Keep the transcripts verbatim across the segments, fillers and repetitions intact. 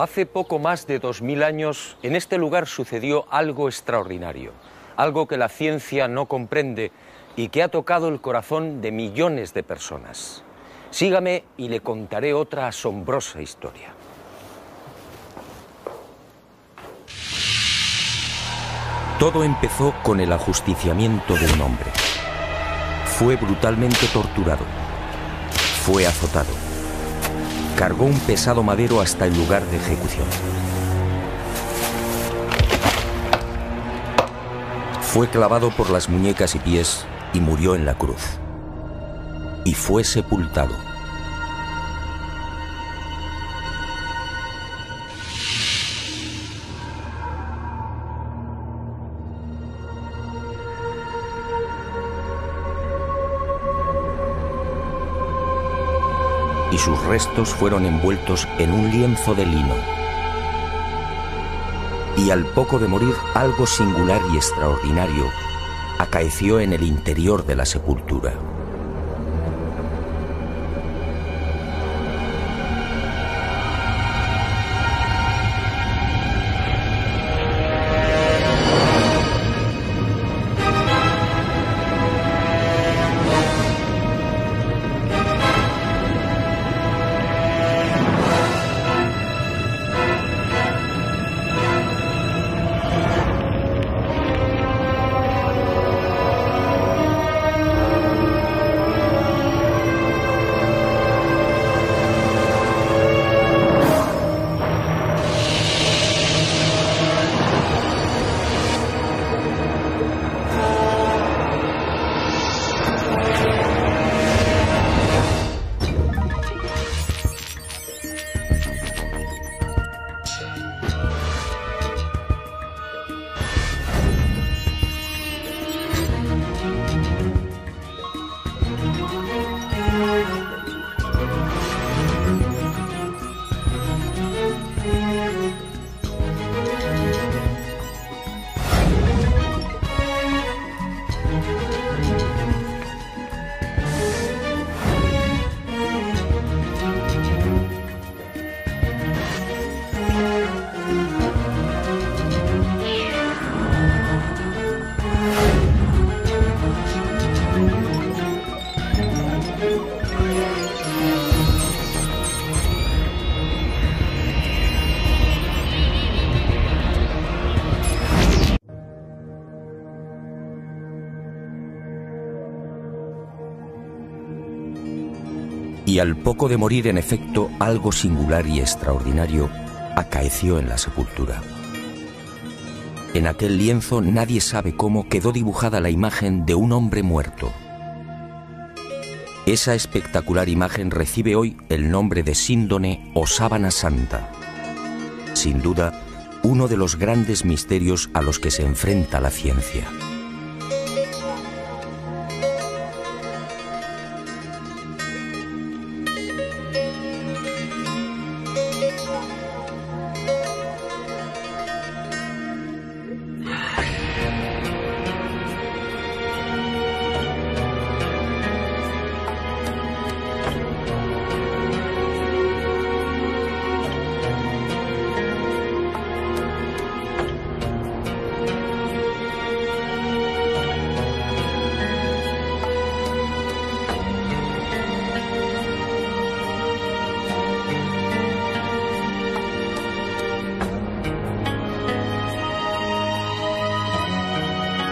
Hace poco más de dos mil años, en este lugar sucedió algo extraordinario, algo que la ciencia no comprende y que ha tocado el corazón de millones de personas. Sígame y le contaré otra asombrosa historia. Todo empezó con el ajusticiamiento de un hombre. Fue brutalmente torturado. Fue azotado. Cargó un pesado madero hasta el lugar de ejecución. Fue clavado por las muñecas y pies y murió en la cruz. Y fue sepultado. Y sus restos fueron envueltos en un lienzo de lino. Y al poco de morir, algo singular y extraordinario acaeció en el interior de la sepultura. Y al poco de morir, en efecto, algo singular y extraordinario acaeció en la sepultura. En aquel lienzo, nadie sabe cómo, quedó dibujada la imagen de un hombre muerto. Esa espectacular imagen recibe hoy el nombre de Síndone o Sábana Santa. Sin duda, uno de los grandes misterios a los que se enfrenta la ciencia.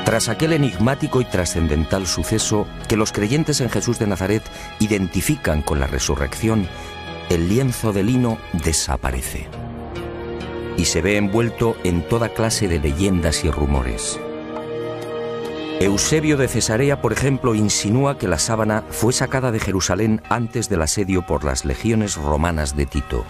Tras aquel enigmático y trascendental suceso que los creyentes en Jesús de Nazaret identifican con la resurrección, el lienzo de lino desaparece y se ve envuelto en toda clase de leyendas y rumores. Eusebio de Cesarea, por ejemplo, insinúa que la sábana fue sacada de Jerusalén antes del asedio por las legiones romanas de Tito.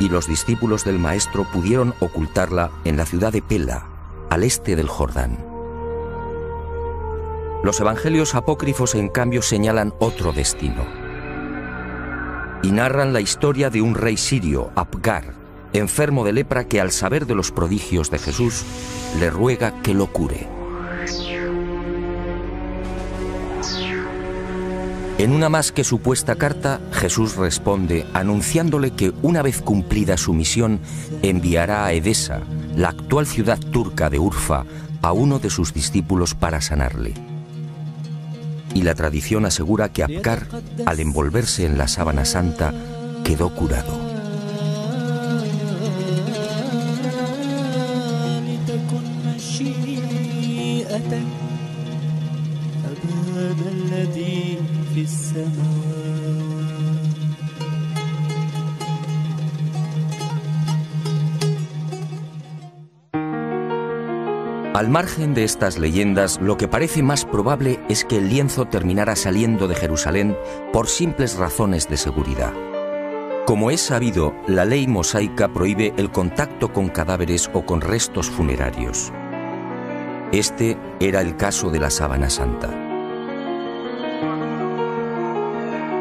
y los discípulos del maestro pudieron ocultarla en la ciudad de Pela, al este del Jordán. Los evangelios apócrifos, en cambio, señalan otro destino y narran la historia de un rey sirio, Abgar, enfermo de lepra, que al saber de los prodigios de Jesús le ruega que lo cure. En una más que supuesta carta, Jesús responde anunciándole que una vez cumplida su misión enviará a Edesa, la actual ciudad turca de Urfa, a uno de sus discípulos para sanarle. Y la tradición asegura que Abgar, al envolverse en la sábana santa, quedó curado. Al margen de estas leyendas, lo que parece más probable es que el lienzo terminara saliendo de Jerusalén por simples razones de seguridad. Como es sabido, la ley mosaica prohíbe el contacto con cadáveres o con restos funerarios. Este era el caso de la Sábana Santa.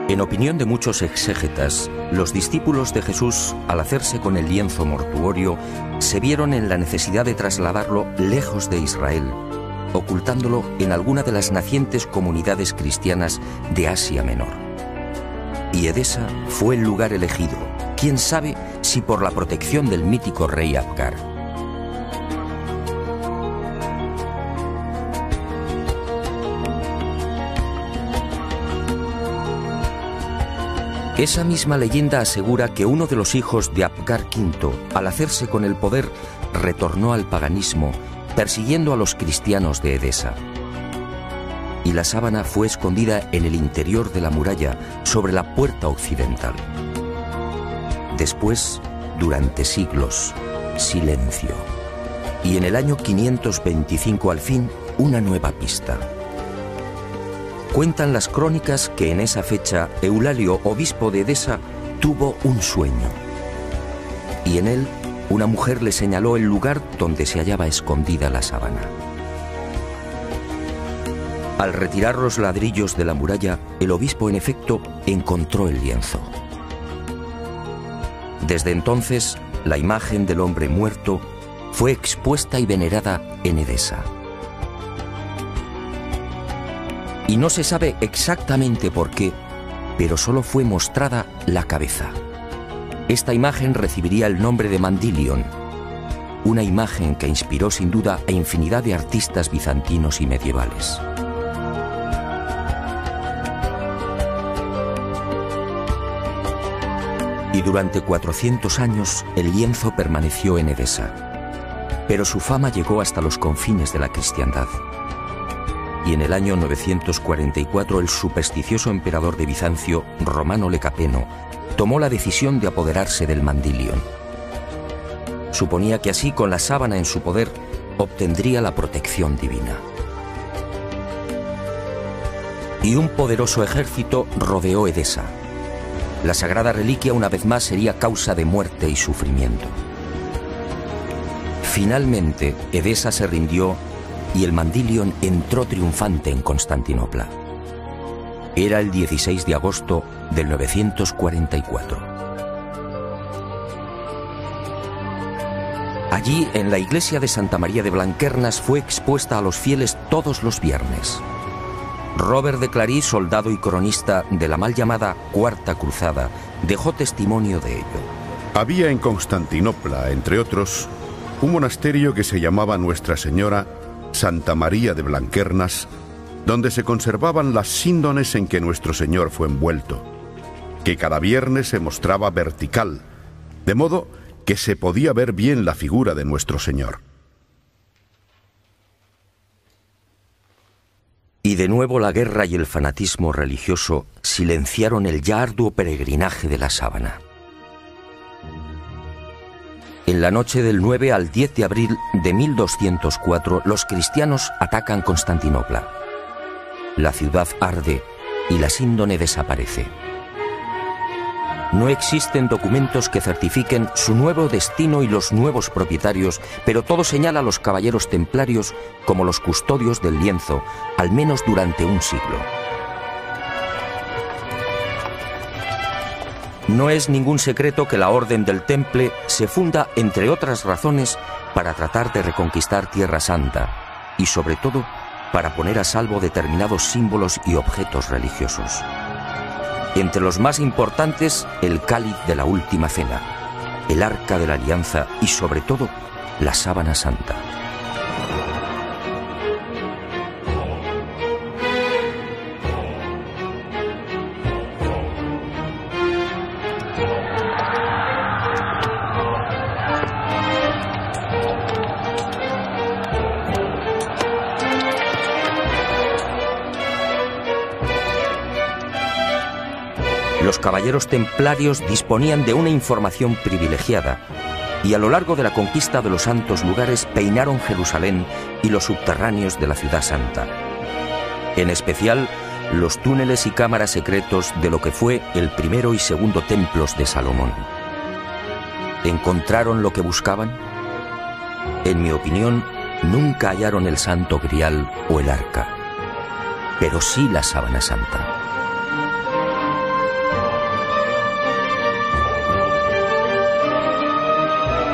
En opinión de muchos exégetas, los discípulos de Jesús, al hacerse con el lienzo mortuorio, se vieron en la necesidad de trasladarlo lejos de Israel, ocultándolo en alguna de las nacientes comunidades cristianas de Asia Menor. Y Edesa fue el lugar elegido, quién sabe si por la protección del mítico rey Abgar. Esa misma leyenda asegura que uno de los hijos de Abgar quinto, al hacerse con el poder, retornó al paganismo, persiguiendo a los cristianos de Edesa. Y la sábana fue escondida en el interior de la muralla, sobre la puerta occidental. Después, durante siglos, silencio. Y en el año quinientos veinticinco, al fin, una nueva pista. Cuentan las crónicas que en esa fecha Eulalio, obispo de Edesa, tuvo un sueño. Y en él, una mujer le señaló el lugar donde se hallaba escondida la sábana. Al retirar los ladrillos de la muralla, el obispo, en efecto, encontró el lienzo. Desde entonces, la imagen del hombre muerto fue expuesta y venerada en Edesa. Y no se sabe exactamente por qué, pero solo fue mostrada la cabeza. Esta imagen recibiría el nombre de Mandilión, una imagen que inspiró sin duda a infinidad de artistas bizantinos y medievales. Y durante cuatrocientos años el lienzo permaneció en Edesa, pero su fama llegó hasta los confines de la cristiandad. Y en el año novecientos cuarenta y cuatro el supersticioso emperador de Bizancio, Romano Lecapeno, tomó la decisión de apoderarse del Mandilión. Suponía que así, con la sábana en su poder, obtendría la protección divina. Y un poderoso ejército rodeó Edesa. La sagrada reliquia una vez más sería causa de muerte y sufrimiento. Finalmente, Edesa se rindió y el Mandilión entró triunfante en Constantinopla. Era el dieciséis de agosto del novecientos cuarenta y cuatro. Allí, en la iglesia de Santa María de Blanquernas, fue expuesta a los fieles todos los viernes. Robert de Clary, soldado y cronista de la mal llamada Cuarta Cruzada, dejó testimonio de ello. Había en Constantinopla, entre otros, un monasterio que se llamaba Nuestra Señora Santa María de Blanquernas, donde se conservaban las síndones en que nuestro Señor fue envuelto, que cada viernes se mostraba vertical, de modo que se podía ver bien la figura de nuestro Señor. Y de nuevo la guerra y el fanatismo religioso silenciaron el ya arduo peregrinaje de la sábana. En la noche del nueve al diez de abril de mil doscientos cuatro, los cristianos atacan Constantinopla. La ciudad arde y la síndone desaparece. No existen documentos que certifiquen su nuevo destino y los nuevos propietarios, pero todo señala a los caballeros templarios como los custodios del lienzo, al menos durante un siglo. No es ningún secreto que la Orden del Temple se funda, entre otras razones, para tratar de reconquistar Tierra Santa y, sobre todo, para poner a salvo determinados símbolos y objetos religiosos. Entre los más importantes, el cáliz de la Última Cena, el Arca de la Alianza y, sobre todo, la Sábana Santa. Los caballeros templarios disponían de una información privilegiada y a lo largo de la conquista de los santos lugares peinaron Jerusalén y los subterráneos de la ciudad santa. En especial, los túneles y cámaras secretos de lo que fue el primero y segundo templos de Salomón. ¿Encontraron lo que buscaban? En mi opinión, nunca hallaron el Santo Grial o el Arca, pero sí la Sábana Santa.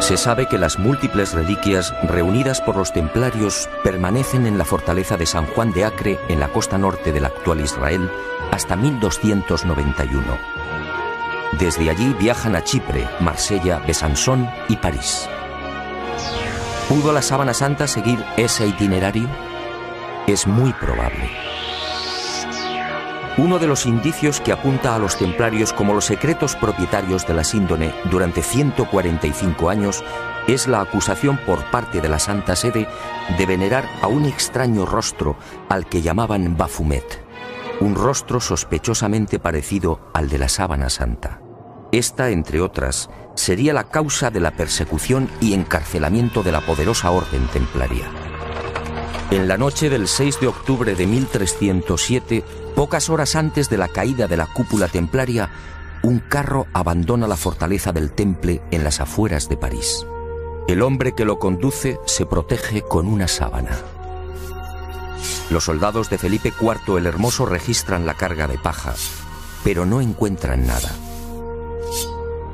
Se sabe que las múltiples reliquias reunidas por los templarios permanecen en la fortaleza de San Juan de Acre, en la costa norte del actual Israel, hasta mil doscientos noventa y uno. Desde allí viajan a Chipre, Marsella, Besançon y París. ¿Pudo la Sábana Santa seguir ese itinerario? Es muy probable. Uno de los indicios que apunta a los templarios como los secretos propietarios de la Síndone durante ciento cuarenta y cinco años es la acusación por parte de la Santa Sede de venerar a un extraño rostro al que llamaban Bafumet, un rostro sospechosamente parecido al de la Sábana Santa. Esta, entre otras, sería la causa de la persecución y encarcelamiento de la poderosa orden templaria. En la noche del seis de octubre de mil trescientos siete, pocas horas antes de la caída de la cúpula templaria, un carro abandona la fortaleza del Temple en las afueras de París. El hombre que lo conduce se protege con una sábana. Los soldados de Felipe cuarto el Hermoso registran la carga de paja, pero no encuentran nada.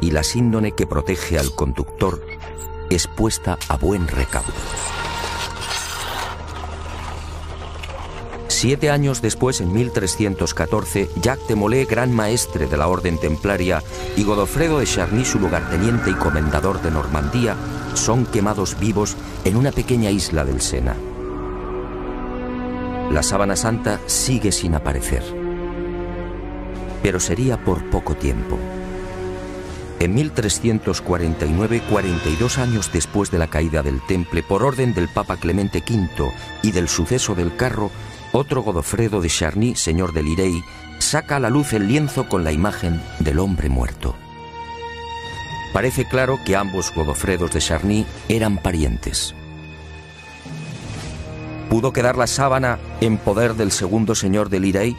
Y la síndone que protege al conductor es puesta a buen recaudo. Siete años después, en mil trescientos catorce, Jacques de Molay, gran maestre de la Orden Templaria, y Godofredo de Charny, su lugarteniente y comendador de Normandía, son quemados vivos en una pequeña isla del Sena. La Sábana Santa sigue sin aparecer, pero sería por poco tiempo. En mil trescientos cuarenta y nueve, cuarenta y dos años después de la caída del Temple, por orden del Papa Clemente quinto y del suceso del carro, otro Godofredo de Charny, señor de Lirey, saca a la luz el lienzo con la imagen del hombre muerto. Parece claro que ambos Godofredos de Charny eran parientes. ¿Pudo quedar la sábana en poder del segundo señor de Lirey?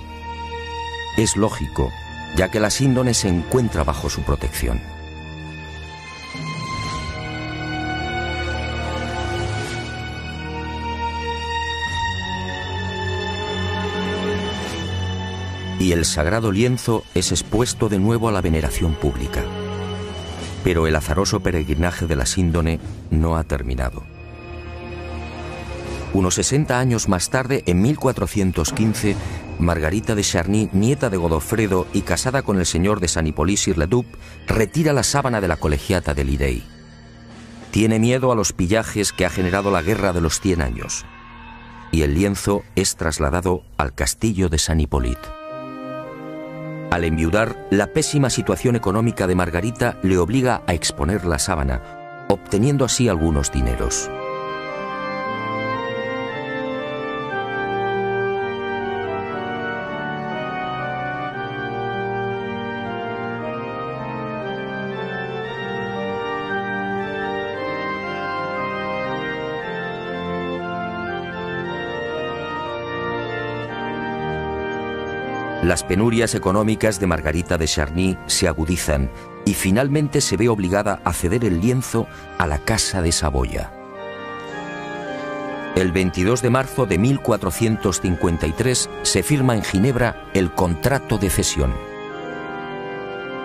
Es lógico, ya que la síndone se encuentra bajo su protección. Y el sagrado lienzo es expuesto de nuevo a la veneración pública. Pero el azaroso peregrinaje de la síndone no ha terminado. Unos sesenta años más tarde, en mil cuatrocientos quince, Margarita de Charny, nieta de Godofredo y casada con el señor de San Hippolyte-sur-le-Duc, retira la sábana de la colegiata de Lirey. Tiene miedo a los pillajes que ha generado la Guerra de los Cien Años. Y el lienzo es trasladado al castillo de San Hippolyte. Al enviudar, la pésima situación económica de Margarita le obliga a exponer la sábana, obteniendo así algunos dineros. Las penurias económicas de Margarita de Charny se agudizan y finalmente se ve obligada a ceder el lienzo a la Casa de Saboya. El veintidós de marzo de mil cuatrocientos cincuenta y tres se firma en Ginebra el contrato de cesión.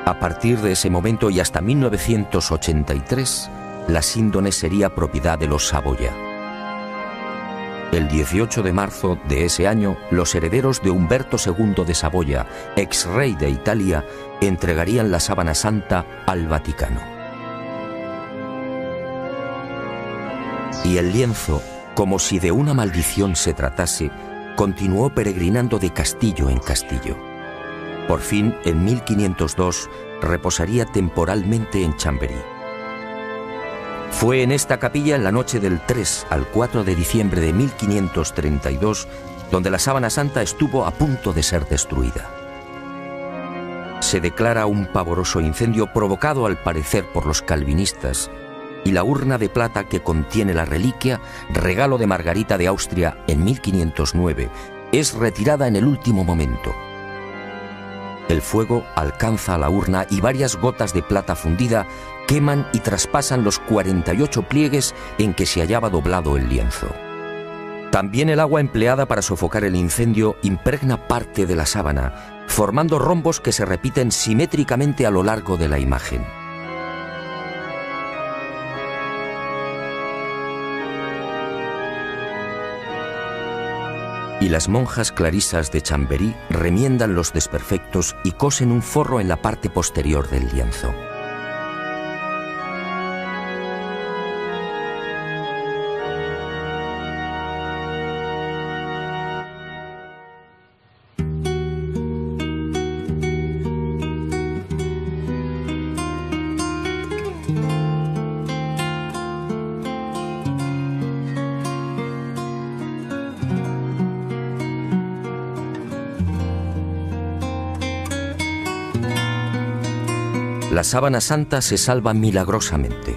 A partir de ese momento y hasta mil novecientos ochenta y tres, la Síndone sería propiedad de los Saboya. El dieciocho de marzo de ese año, los herederos de Humberto segundo de Saboya, ex rey de Italia, entregarían la Sábana Santa al Vaticano. Y el lienzo, como si de una maldición se tratase, continuó peregrinando de castillo en castillo. Por fin, en mil quinientos dos, reposaría temporalmente en Chamberí. Fue en esta capilla, en la noche del tres al cuatro de diciembre de mil quinientos treinta y dos, donde la Sábana Santa estuvo a punto de ser destruida. Se declara un pavoroso incendio provocado al parecer por los calvinistas, y la urna de plata que contiene la reliquia, regalo de Margarita de Austria en mil quinientos nueve, es retirada en el último momento. El fuego alcanza la urna y varias gotas de plata fundida queman y traspasan los cuarenta y ocho pliegues en que se hallaba doblado el lienzo. También el agua empleada para sofocar el incendio impregna parte de la sábana, formando rombos que se repiten simétricamente a lo largo de la imagen. Y las monjas clarisas de Chamberí remiendan los desperfectos y cosen un forro en la parte posterior del lienzo. La Sábana Santa se salva milagrosamente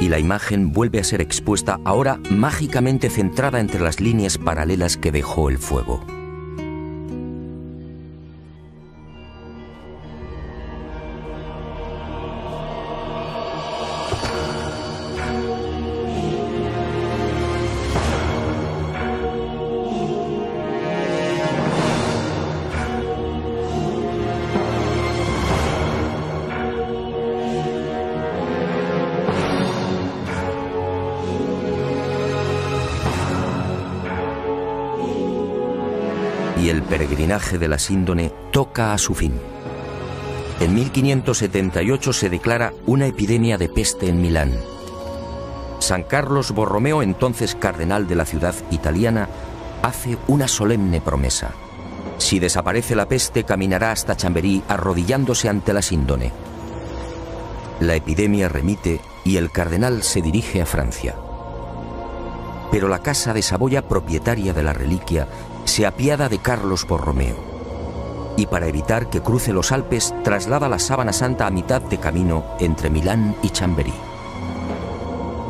y la imagen vuelve a ser expuesta, ahora mágicamente centrada entre las líneas paralelas que dejó el fuego. El peregrinaje de la Síndone toca a su fin. En mil quinientos setenta y ocho se declara una epidemia de peste en Milán. San Carlos Borromeo, entonces cardenal de la ciudad italiana, hace una solemne promesa. Si desaparece la peste, caminará hasta Chamberí arrodillándose ante la Síndone. La epidemia remite y el cardenal se dirige a Francia. Pero la Casa de Saboya, propietaria de la reliquia, se apiada de Carlos Borromeo y, para evitar que cruce los Alpes, traslada la Sábana Santa a mitad de camino entre Milán y Chamberí.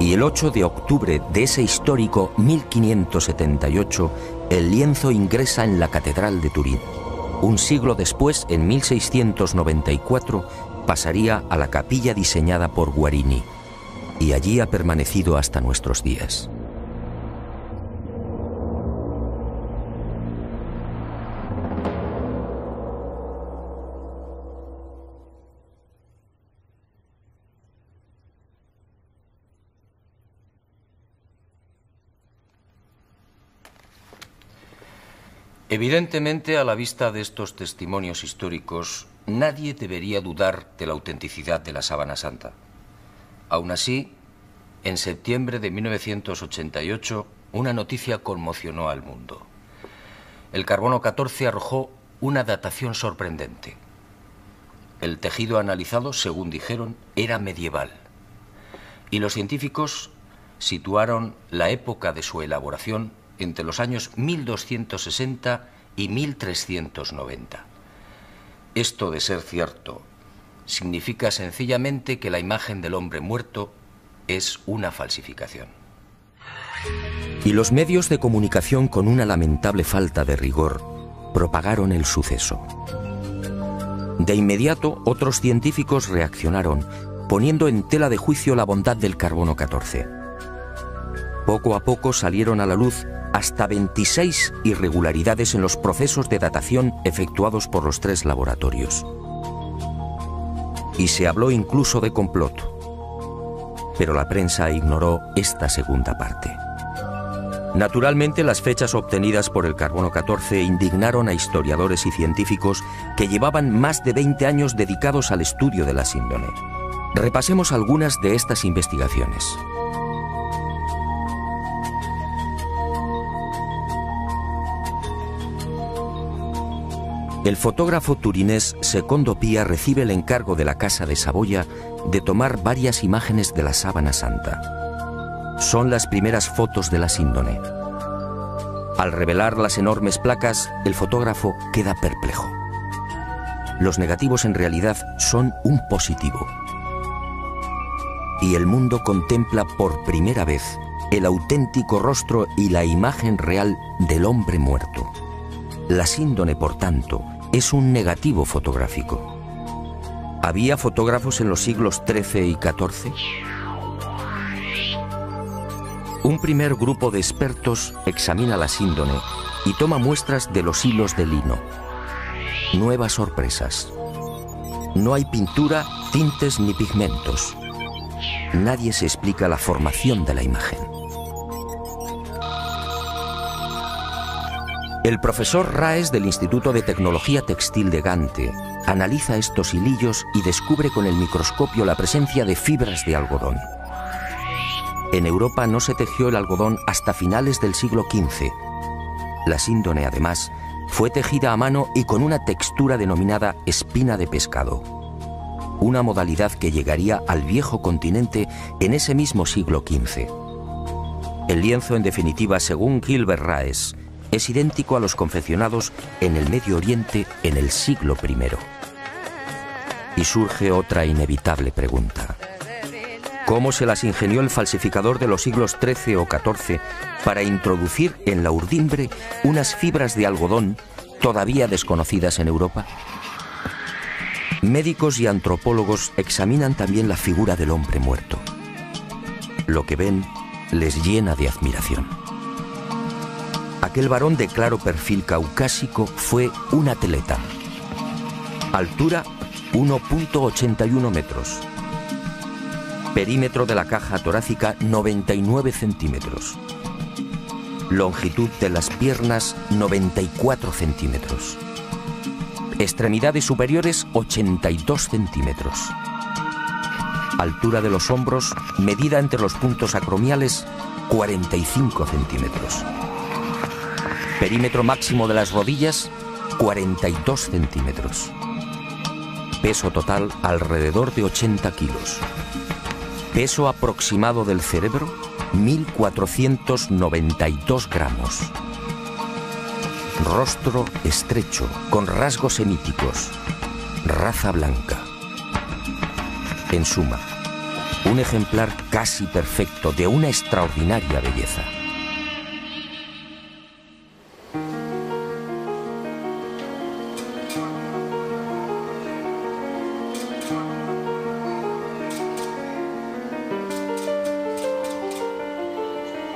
Y el ocho de octubre de ese histórico mil quinientos setenta y ocho, el lienzo ingresa en la Catedral de Turín. Un siglo después, en mil seiscientos noventa y cuatro, pasaría a la capilla diseñada por Guarini, y allí ha permanecido hasta nuestros días. Evidentemente, a la vista de estos testimonios históricos, nadie debería dudar de la autenticidad de la Sábana Santa. Aún así, en septiembre de mil novecientos ochenta y ocho, una noticia conmocionó al mundo. El carbono catorce arrojó una datación sorprendente. El tejido analizado, según dijeron, era medieval. Y los científicos situaron la época de su elaboración entre los años mil doscientos sesenta y mil trescientos noventa. Esto, de ser cierto, significa sencillamente que la imagen del hombre muerto es una falsificación. Y los medios de comunicación, con una lamentable falta de rigor, propagaron el suceso. De inmediato, otros científicos reaccionaron, poniendo en tela de juicio la bondad del carbono catorce. Poco a poco salieron a la luz hasta veintiséis irregularidades en los procesos de datación efectuados por los tres laboratorios. Y se habló incluso de complot. Pero la prensa ignoró esta segunda parte. Naturalmente, las fechas obtenidas por el carbono catorce indignaron a historiadores y científicos que llevaban más de veinte años dedicados al estudio de la síndone. Repasemos algunas de estas investigaciones. El fotógrafo turinés Segundo Pía recibe el encargo de la casa de Saboya de tomar varias imágenes de la Sábana Santa. Son las primeras fotos de la síndone. Al revelar las enormes placas, el fotógrafo queda perplejo. Los negativos en realidad son un positivo. Y el mundo contempla por primera vez el auténtico rostro y la imagen real del hombre muerto. La síndone, por tanto, es un negativo fotográfico. ¿Había fotógrafos en los siglos trece y catorce? Un primer grupo de expertos examina la síndone y toma muestras de los hilos de lino. Nuevas sorpresas. No hay pintura, tintes ni pigmentos. Nadie se explica la formación de la imagen. El profesor Raes del Instituto de Tecnología Textil de Gante analiza estos hilillos y descubre con el microscopio la presencia de fibras de algodón. En Europa no se tejió el algodón hasta finales del siglo quince. La síndone, además, fue tejida a mano y con una textura denominada espina de pescado, una modalidad que llegaría al viejo continente en ese mismo siglo quince. El lienzo, en definitiva, según Gilbert Raes, es idéntico a los confeccionados en el Medio Oriente en el siglo primero. Y surge otra inevitable pregunta. ¿Cómo se las ingenió el falsificador de los siglos trece o catorce para introducir en la urdimbre unas fibras de algodón todavía desconocidas en Europa? Médicos y antropólogos examinan también la figura del hombre muerto. Lo que ven les llena de admiración. Aquel varón de claro perfil caucásico fue un atleta. Altura uno coma ochenta y uno metros. Perímetro de la caja torácica noventa y nueve centímetros. Longitud de las piernas noventa y cuatro centímetros. Extremidades superiores ochenta y dos centímetros. Altura de los hombros, medida entre los puntos acromiales, cuarenta y cinco centímetros. Perímetro máximo de las rodillas, cuarenta y dos centímetros. Peso total alrededor de ochenta kilos. Peso aproximado del cerebro, mil cuatrocientos noventa y dos gramos. Rostro estrecho, con rasgos semíticos. Raza blanca. En suma, un ejemplar casi perfecto de una extraordinaria belleza.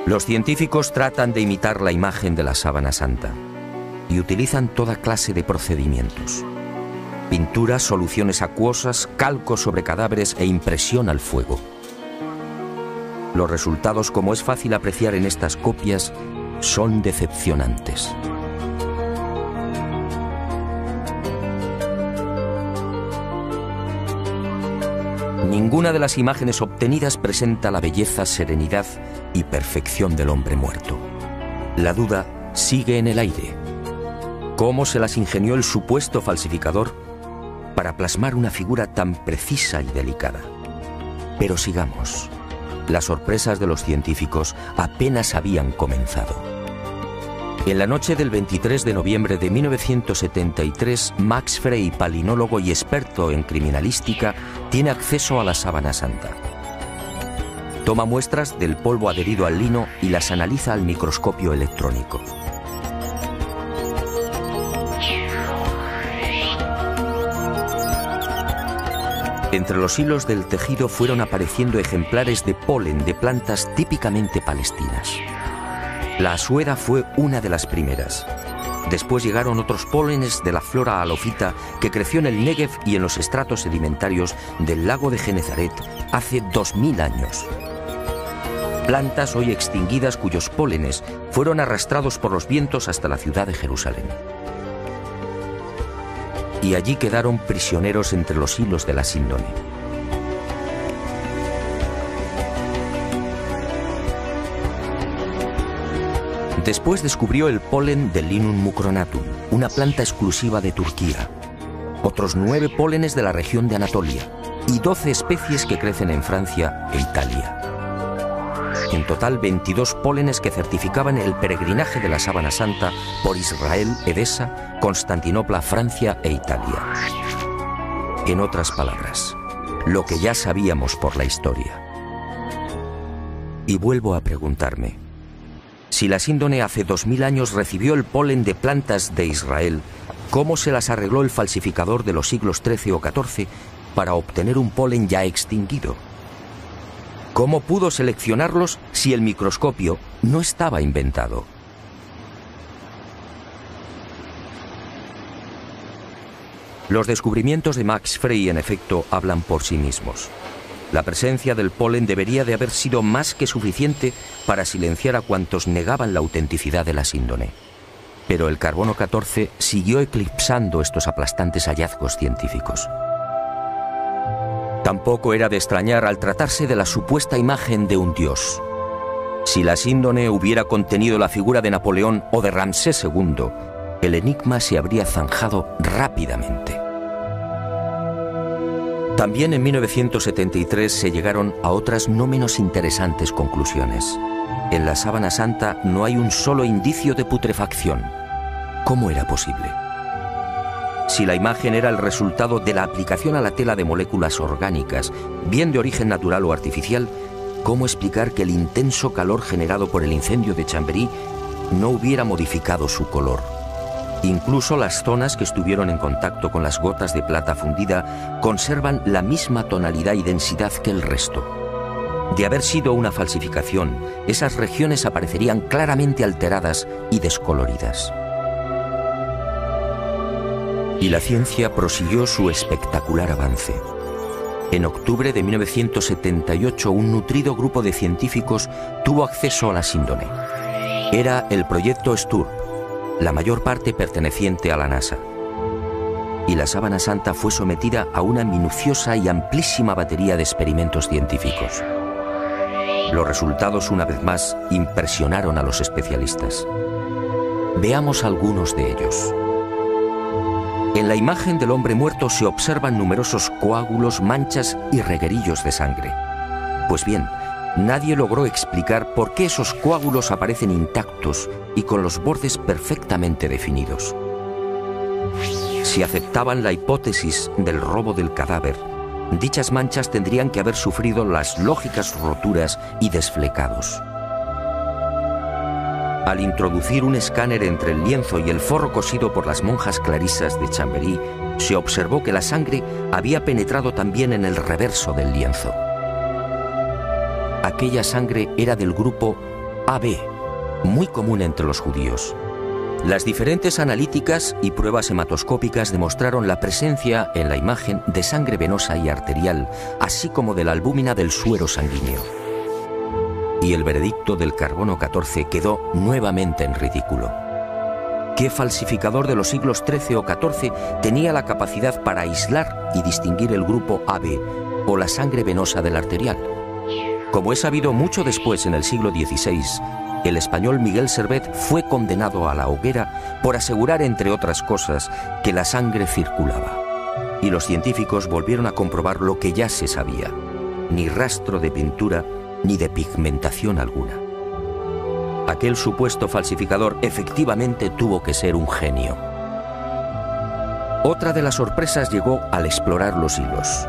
Los científicos tratan de imitar la imagen de la Sábana Santa y utilizan toda clase de procedimientos. Pinturas, soluciones acuosas, calcos sobre cadáveres e impresión al fuego. Los resultados, como es fácil apreciar en estas copias, son decepcionantes. Ninguna de las imágenes obtenidas presenta la belleza, serenidad y perfección del hombre muerto. La duda sigue en el aire. ¿Cómo se las ingenió el supuesto falsificador para plasmar una figura tan precisa y delicada? Pero sigamos. Las sorpresas de los científicos apenas habían comenzado. En la noche del veintitrés de noviembre de mil novecientos setenta y tres, Max Frei, palinólogo y experto en criminalística, tiene acceso a la Sábana Santa. Toma muestras del polvo adherido al lino y las analiza al microscopio electrónico. Entre los hilos del tejido fueron apareciendo ejemplares de polen de plantas típicamente palestinas. La asuera fue una de las primeras. Después llegaron otros pólenes de la flora halofita que creció en el Negev y en los estratos sedimentarios del lago de Genezaret hace dos mil años. Plantas hoy extinguidas cuyos pólenes fueron arrastrados por los vientos hasta la ciudad de Jerusalén. Y allí quedaron prisioneros entre los hilos de la Síndone. Después descubrió el polen del Linum mucronatum, una planta exclusiva de Turquía, otros nueve pólenes de la región de Anatolia y doce especies que crecen en Francia e Italia. En total, veintidós pólenes que certificaban el peregrinaje de la Sábana Santa por Israel, Edesa, Constantinopla, Francia e Italia. En otras palabras, lo que ya sabíamos por la historia. Y vuelvo a preguntarme, si la Síndone hace dos mil años recibió el polen de plantas de Israel, ¿cómo se las arregló el falsificador de los siglos trece o catorce para obtener un polen ya extinguido? ¿Cómo pudo seleccionarlos si el microscopio no estaba inventado? Los descubrimientos de Max Frei, en efecto, hablan por sí mismos. La presencia del polen debería de haber sido más que suficiente para silenciar a cuantos negaban la autenticidad de la síndone. Pero el carbono catorce siguió eclipsando estos aplastantes hallazgos científicos. Tampoco era de extrañar al tratarse de la supuesta imagen de un dios. Si la síndone hubiera contenido la figura de Napoleón o de Ramsés segundo, el enigma se habría zanjado rápidamente. También en mil novecientos setenta y tres se llegaron a otras no menos interesantes conclusiones. En la Sábana Santa no hay un solo indicio de putrefacción. ¿Cómo era posible? Si la imagen era el resultado de la aplicación a la tela de moléculas orgánicas, bien de origen natural o artificial, ¿cómo explicar que el intenso calor generado por el incendio de Chamberí no hubiera modificado su color? Incluso las zonas que estuvieron en contacto con las gotas de plata fundida conservan la misma tonalidad y densidad que el resto. De haber sido una falsificación, esas regiones aparecerían claramente alteradas y descoloridas. Y la ciencia prosiguió su espectacular avance. En octubre de mil novecientos setenta y ocho, un nutrido grupo de científicos tuvo acceso a la síndone. Era el proyecto STURP, la mayor parte perteneciente a la NASA. Y la Sábana Santa fue sometida a una minuciosa y amplísima batería de experimentos científicos. Los resultados, una vez más, impresionaron a los especialistas. Veamos algunos de ellos. En la imagen del hombre muerto se observan numerosos coágulos, manchas y reguerillos de sangre. Pues bien, nadie logró explicar por qué esos coágulos aparecen intactos y con los bordes perfectamente definidos. Si aceptaban la hipótesis del robo del cadáver, dichas manchas tendrían que haber sufrido las lógicas roturas y desflecados. Al introducir un escáner entre el lienzo y el forro cosido por las monjas clarisas de Chamberí, se observó que la sangre había penetrado también en el reverso del lienzo. Aquella sangre era del grupo A B, muy común entre los judíos. Las diferentes analíticas y pruebas hematoscópicas demostraron la presencia en la imagen de sangre venosa y arterial, así como de la albúmina del suero sanguíneo. Y el veredicto del carbono catorce quedó nuevamente en ridículo. ¿Qué falsificador de los siglos trece o catorce tenía la capacidad para aislar y distinguir el grupo A B o la sangre venosa del arterial? Como es sabido, mucho después, en el siglo dieciséis, el español Miguel Servet fue condenado a la hoguera por asegurar, entre otras cosas, que la sangre circulaba. Y los científicos volvieron a comprobar lo que ya se sabía: ni rastro de pintura ni de pigmentación alguna. Aquel supuesto falsificador efectivamente tuvo que ser un genio. Otra de las sorpresas llegó al explorar los hilos.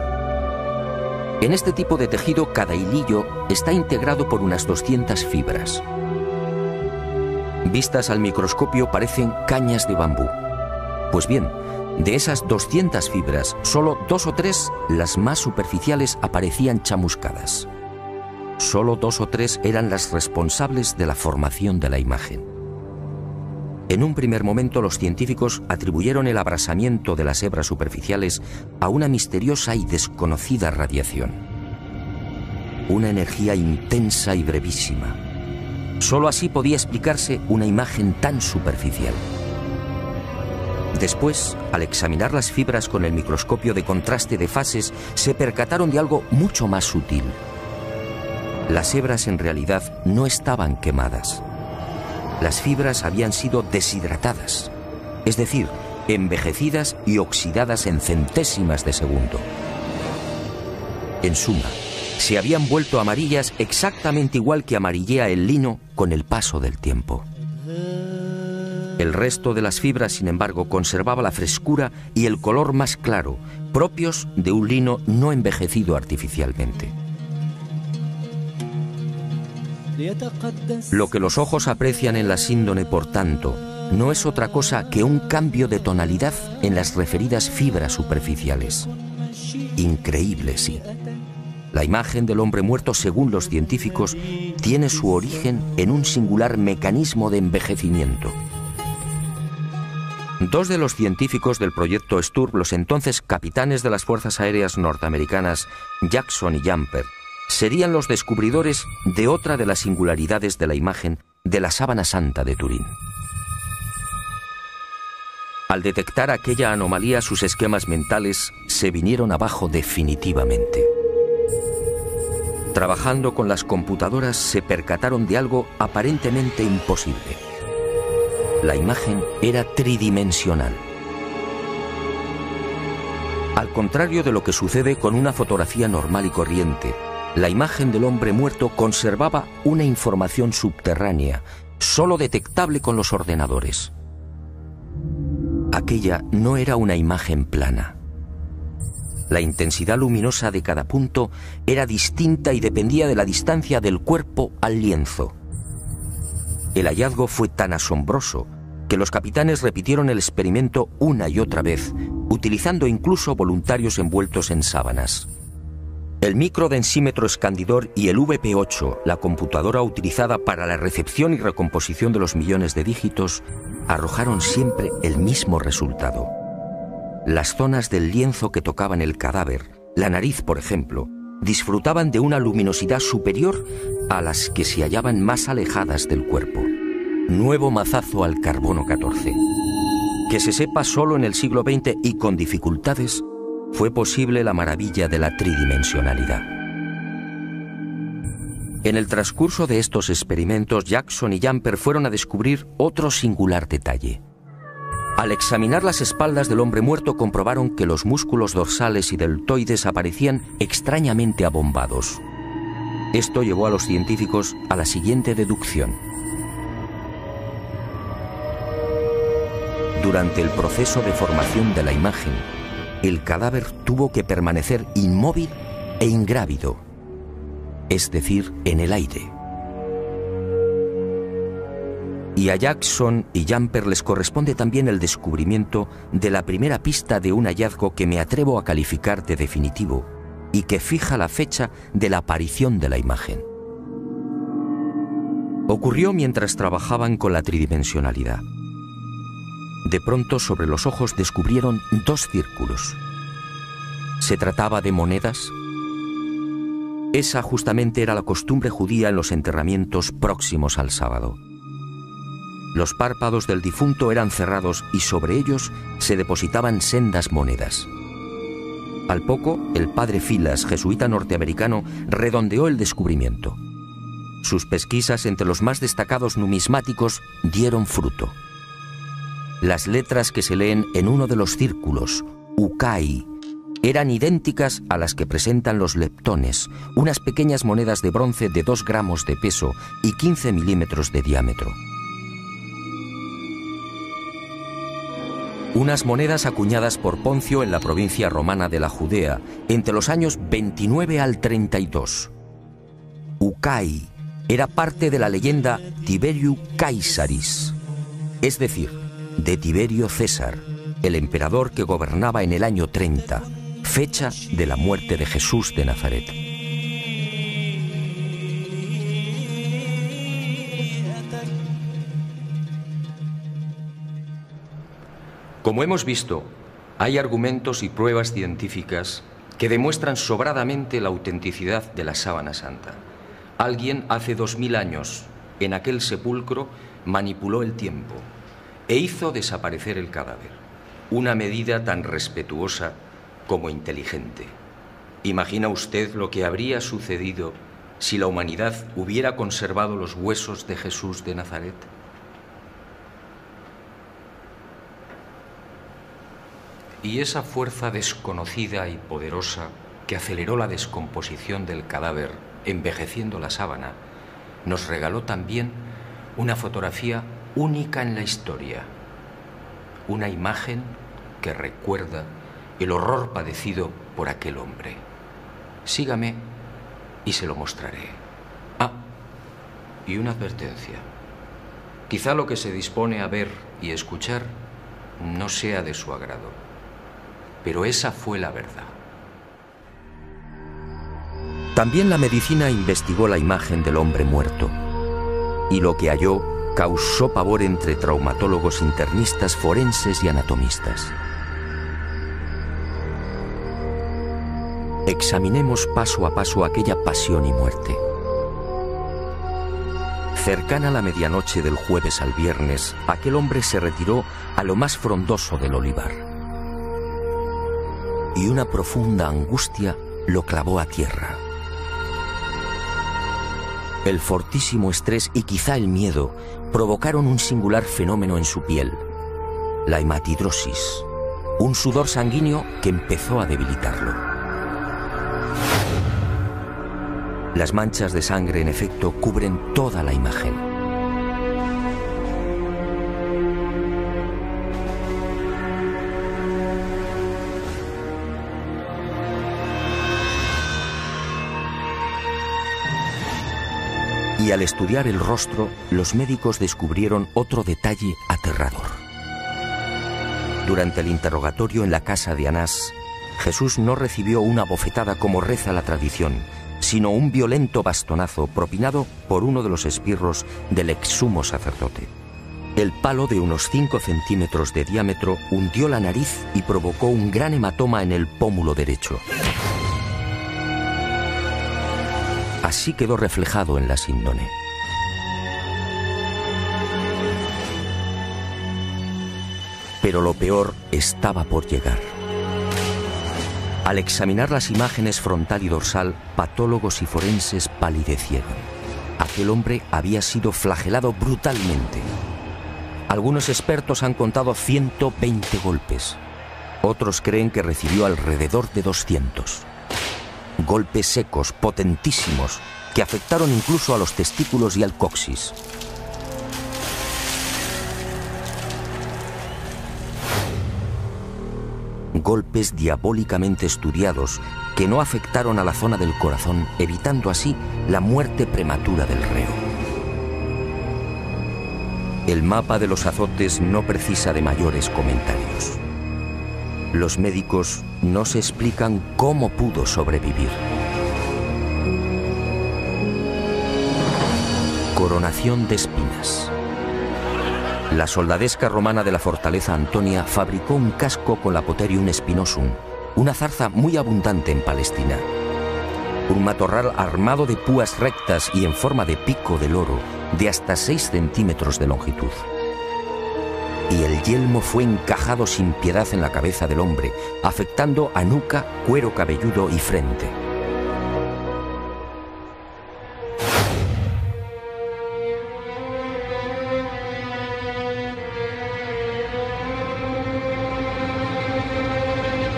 En este tipo de tejido, cada hilillo está integrado por unas doscientas fibras. Vistas al microscopio parecen cañas de bambú. Pues bien, De esas doscientas fibras, solo dos o tres, las más superficiales, aparecían chamuscadas. Solo dos o tres eran las responsables de la formación de la imagen. En un primer momento los científicos atribuyeron el abrasamiento de las hebras superficiales a una misteriosa y desconocida radiación. Una energía intensa y brevísima. Solo así podía explicarse una imagen tan superficial. Después, al examinar las fibras con el microscopio de contraste de fases, se percataron de algo mucho más sutil. Las hebras en realidad no estaban quemadas. Las fibras habían sido deshidratadas, es decir, envejecidas y oxidadas en centésimas de segundo. En suma, se habían vuelto amarillas exactamente igual que amarillea el lino con el paso del tiempo. El resto de las fibras, sin embargo, conservaba la frescura y el color más claro, propios de un lino no envejecido artificialmente. Lo que los ojos aprecian en la síndone, por tanto, no es otra cosa que un cambio de tonalidad en las referidas fibras superficiales. Increíble, sí. La imagen del hombre muerto, según los científicos, tiene su origen en un singular mecanismo de envejecimiento. Dos de los científicos del proyecto STURP, los entonces capitanes de las fuerzas aéreas norteamericanas, Jackson y Jumper, serían los descubridores de otra de las singularidades de la imagen de la Sábana Santa de Turín. Al detectar aquella anomalía, sus esquemas mentales se vinieron abajo definitivamente. Trabajando con las computadoras, se percataron de algo aparentemente imposible. La imagen era tridimensional. Al contrario de lo que sucede con una fotografía normal y corriente, la imagen del hombre muerto conservaba una información subterránea, solo detectable con los ordenadores. Aquella no era una imagen plana. La intensidad luminosa de cada punto era distinta y dependía de la distancia del cuerpo al lienzo. El hallazgo fue tan asombroso que los capitanes repitieron el experimento una y otra vez, utilizando incluso voluntarios envueltos en sábanas. El microdensímetro escandidor y el V P ocho, la computadora utilizada para la recepción y recomposición de los millones de dígitos, arrojaron siempre el mismo resultado. Las zonas del lienzo que tocaban el cadáver, la nariz por ejemplo, disfrutaban de una luminosidad superior a las que se hallaban más alejadas del cuerpo. Nuevo mazazo al carbono catorce. Que se sepa, solo en el siglo veinte y con dificultades, fue posible la maravilla de la tridimensionalidad. En el transcurso de estos experimentos, Jackson y Jumper fueron a descubrir otro singular detalle. Al examinar las espaldas del hombre muerto, comprobaron que los músculos dorsales y deltoides aparecían extrañamente abombados. Esto llevó a los científicos a la siguiente deducción. Durante el proceso de formación de la imagen, el cadáver tuvo que permanecer inmóvil e ingrávido, es decir, en el aire. Y a Jackson y Jumper les corresponde también el descubrimiento de la primera pista de un hallazgo que me atrevo a calificar de definitivo y que fija la fecha de la aparición de la imagen. Ocurrió mientras trabajaban con la tridimensionalidad. De pronto, sobre los ojos descubrieron dos círculos. ¿Se trataba de monedas? Esa justamente era la costumbre judía en los enterramientos próximos al sábado. Los párpados del difunto eran cerrados y sobre ellos se depositaban sendas monedas. Al poco, el padre Filas, jesuita norteamericano, redondeó el descubrimiento. Sus pesquisas entre los más destacados numismáticos dieron fruto. Las letras que se leen en uno de los círculos, Ukai, eran idénticas a las que presentan los leptones, unas pequeñas monedas de bronce de dos gramos de peso y quince milímetros de diámetro. Unas monedas acuñadas por Poncio en la provincia romana de la Judea, entre los años veintinueve al treinta y dos. Ukai era parte de la leyenda Tiberiu Caesaris, es decir, de Tiberio César, el emperador que gobernaba en el año treinta, fecha de la muerte de Jesús de Nazaret. Como hemos visto, hay argumentos y pruebas científicas que demuestran sobradamente la autenticidad de la Sábana Santa. Alguien hace dos mil años, en aquel sepulcro, manipuló el tiempo e hizo desaparecer el cadáver. Una medida tan respetuosa como inteligente. ¿Imagina usted lo que habría sucedido si la humanidad hubiera conservado los huesos de Jesús de Nazaret? Y esa fuerza desconocida y poderosa que aceleró la descomposición del cadáver, envejeciendo la sábana, nos regaló también una fotografía única en la historia. Una imagen que recuerda el horror padecido por aquel hombre. Sígame y se lo mostraré. Ah, y una advertencia. Quizá lo que se dispone a ver y escuchar no sea de su agrado. Pero esa fue la verdad. También la medicina investigó la imagen del hombre muerto, y lo que halló causó pavor entre traumatólogos, internistas, forenses y anatomistas. Examinemos paso a paso aquella pasión y muerte. Cercana a la medianoche del jueves al viernes, aquel hombre se retiró a lo más frondoso del olivar. Y una profunda angustia lo clavó a tierra. El fortísimo estrés y quizá el miedo provocaron un singular fenómeno en su piel, la hematidrosis, un sudor sanguíneo que empezó a debilitarlo. Las manchas de sangre, en efecto, cubren toda la imagen. Y al estudiar el rostro, los médicos descubrieron otro detalle aterrador. Durante el interrogatorio en la casa de Anás, Jesús no recibió una bofetada como reza la tradición, sino un violento bastonazo propinado por uno de los esbirros del exsumo sacerdote. El palo, de unos cinco centímetros de diámetro, hundió la nariz y provocó un gran hematoma en el pómulo derecho. Así quedó reflejado en la Síndone. Pero lo peor estaba por llegar. Al examinar las imágenes frontal y dorsal, patólogos y forenses palidecieron. Aquel hombre había sido flagelado brutalmente. Algunos expertos han contado ciento veinte golpes. Otros creen que recibió alrededor de doscientos. Golpes secos, potentísimos, que afectaron incluso a los testículos y al coxis. Golpes diabólicamente estudiados que no afectaron a la zona del corazón, evitando así la muerte prematura del reo. El mapa de los azotes no precisa de mayores comentarios. Los médicos no se explican cómo pudo sobrevivir. Coronación de espinas. La soldadesca romana de la fortaleza Antonia fabricó un casco con la Poterium spinosum, una zarza muy abundante en Palestina. Un matorral armado de púas rectas y en forma de pico de loro de hasta seis centímetros de longitud. Y el yelmo fue encajado sin piedad en la cabeza del hombre, afectando a nuca, cuero cabelludo y frente.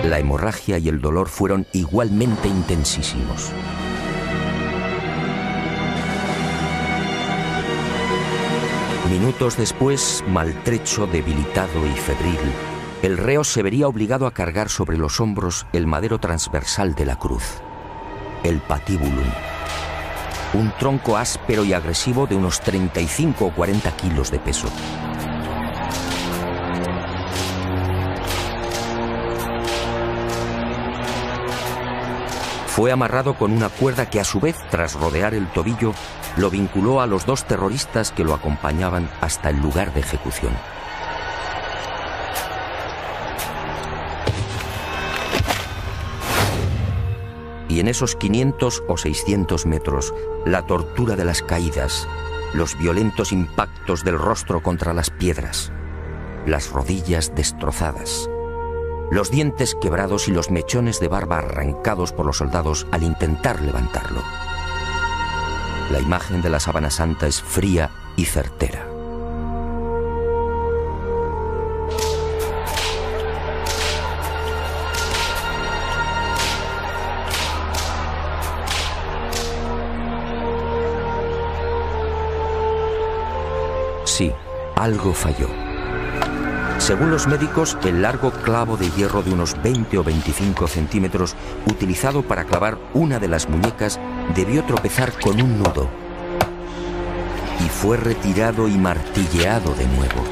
La hemorragia y el dolor fueron igualmente intensísimos. Minutos después, maltrecho, debilitado y febril, el reo se vería obligado a cargar sobre los hombros el madero transversal de la cruz, el patibulum, un tronco áspero y agresivo de unos treinta y cinco o cuarenta kilos de peso. Fue amarrado con una cuerda que a su vez, tras rodear el tobillo, lo vinculó a los dos terroristas que lo acompañaban hasta el lugar de ejecución. Y en esos quinientos o seiscientos metros, la tortura de las caídas, los violentos impactos del rostro contra las piedras, las rodillas destrozadas, los dientes quebrados y los mechones de barba arrancados por los soldados al intentar levantarlo. La imagen de la Sábana Santa es fría y certera. Sí, algo falló. Según los médicos, el largo clavo de hierro de unos veinte o veinticinco centímetros utilizado para clavar una de las muñecas debió tropezar con un nudo y fue retirado y martilleado de nuevo.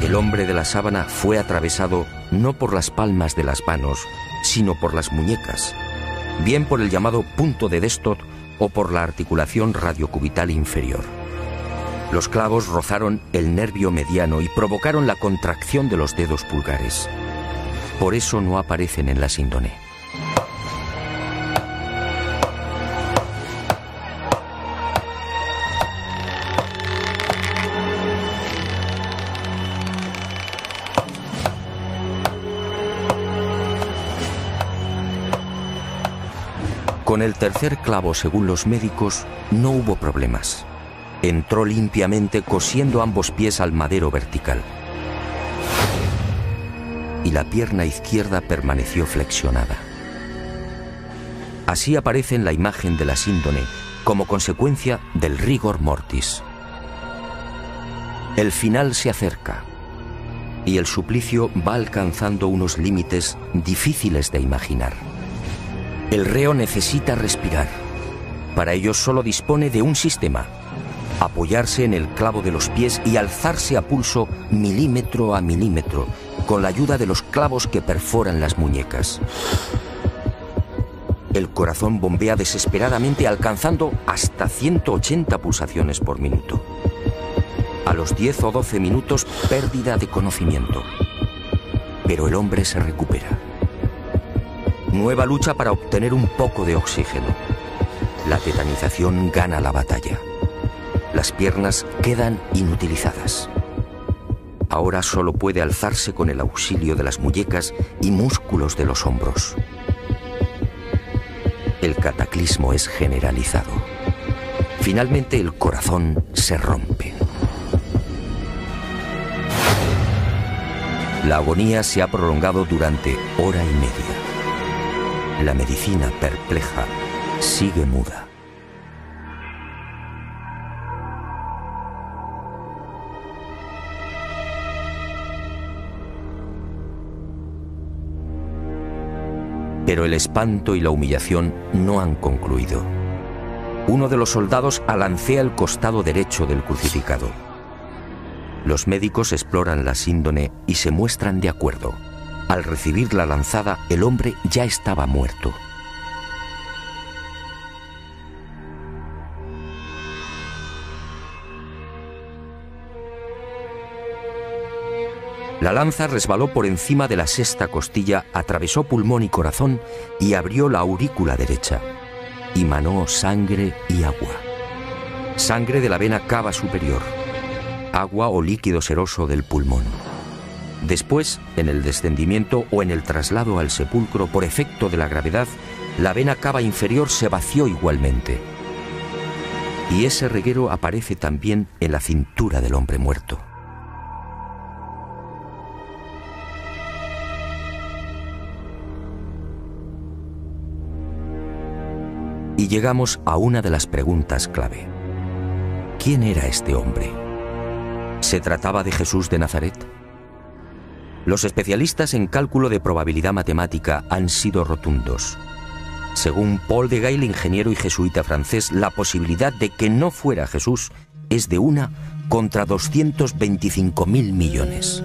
El hombre de la sábana fue atravesado no por las palmas de las manos, sino por las muñecas, bien por el llamado punto de Déstot o por la articulación radiocubital inferior. Los clavos rozaron el nervio mediano y provocaron la contracción de los dedos pulgares. Por eso no aparecen en la síndone. Con el tercer clavo, según los médicos, no hubo problemas. Entró limpiamente cosiendo ambos pies al madero vertical. Y la pierna izquierda permaneció flexionada. Así aparece en la imagen de la síndone, como consecuencia del rigor mortis. El final se acerca y el suplicio va alcanzando unos límites difíciles de imaginar. El reo necesita respirar. Para ello solo dispone de un sistema: apoyarse en el clavo de los pies y alzarse a pulso milímetro a milímetro, con la ayuda de los clavos que perforan las muñecas. El corazón bombea desesperadamente, alcanzando hasta ciento ochenta pulsaciones por minuto. A los diez o doce minutos, pérdida de conocimiento. Pero el hombre se recupera. Nueva lucha para obtener un poco de oxígeno. La tetanización gana la batalla. Las piernas quedan inutilizadas. Ahora solo puede alzarse con el auxilio de las muñecas y músculos de los hombros. El cataclismo es generalizado. Finalmente el corazón se rompe. La agonía se ha prolongado durante hora y media. La medicina, perpleja, sigue muda. Pero el espanto y la humillación no han concluido. Uno de los soldados alancea el costado derecho del crucificado. Los médicos exploran la síndone y se muestran de acuerdo. Al recibir la lanzada, el hombre ya estaba muerto. La lanza resbaló por encima de la sexta costilla, atravesó pulmón y corazón y abrió la aurícula derecha. Emanó sangre y agua. Sangre de la vena cava superior, agua o líquido seroso del pulmón. Después, en el descendimiento o en el traslado al sepulcro por efecto de la gravedad, la vena cava inferior se vació igualmente. Y ese reguero aparece también en la cintura del hombre muerto. Y llegamos a una de las preguntas clave. ¿Quién era este hombre? ¿Se trataba de Jesús de Nazaret? Los especialistas en cálculo de probabilidad matemática han sido rotundos. Según Paul de Gaille, ingeniero y jesuita francés, la posibilidad de que no fuera Jesús es de una contra doscientos veinticinco mil millones.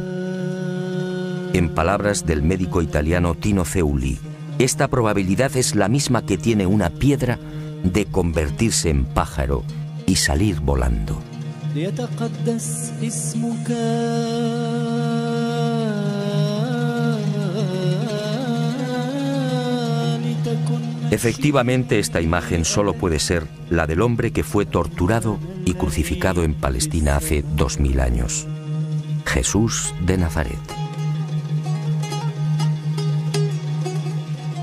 En palabras del médico italiano Tino Ceuli, esta probabilidad es la misma que tiene una piedra de convertirse en pájaro y salir volando. Efectivamente, esta imagen solo puede ser la del hombre que fue torturado y crucificado en Palestina hace dos mil años, Jesús de Nazaret.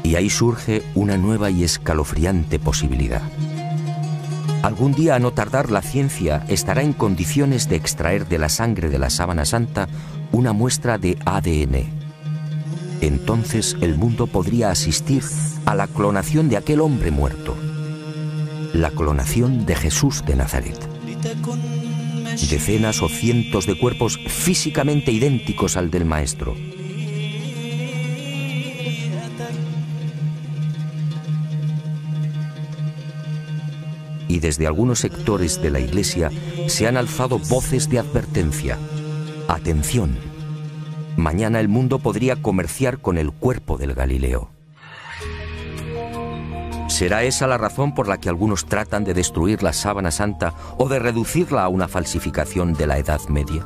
Y ahí surge una nueva y escalofriante posibilidad. Algún día, a no tardar, la ciencia estará en condiciones de extraer de la sangre de la Sábana Santa una muestra de A D N. Entonces el mundo podría asistir a la clonación de aquel hombre muerto, la clonación de Jesús de Nazaret. Decenas o cientos de cuerpos físicamente idénticos al del maestro. Y desde algunos sectores de la Iglesia se han alzado voces de advertencia. Atención, mañana el mundo podría comerciar con el cuerpo del Galileo. ¿Será esa la razón por la que algunos tratan de destruir la Sábana Santa o de reducirla a una falsificación de la Edad Media?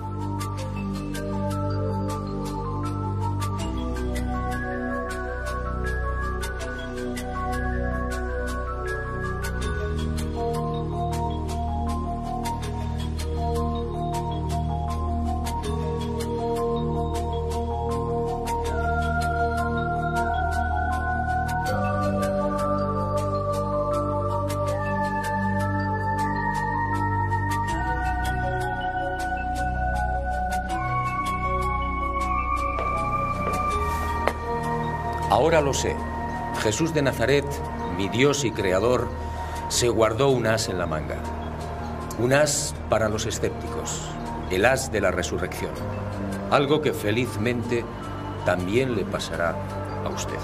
Ahora lo sé. Jesús de Nazaret, mi Dios y Creador, se guardó un as en la manga. Un as para los escépticos, el as de la resurrección. Algo que felizmente también le pasará a usted.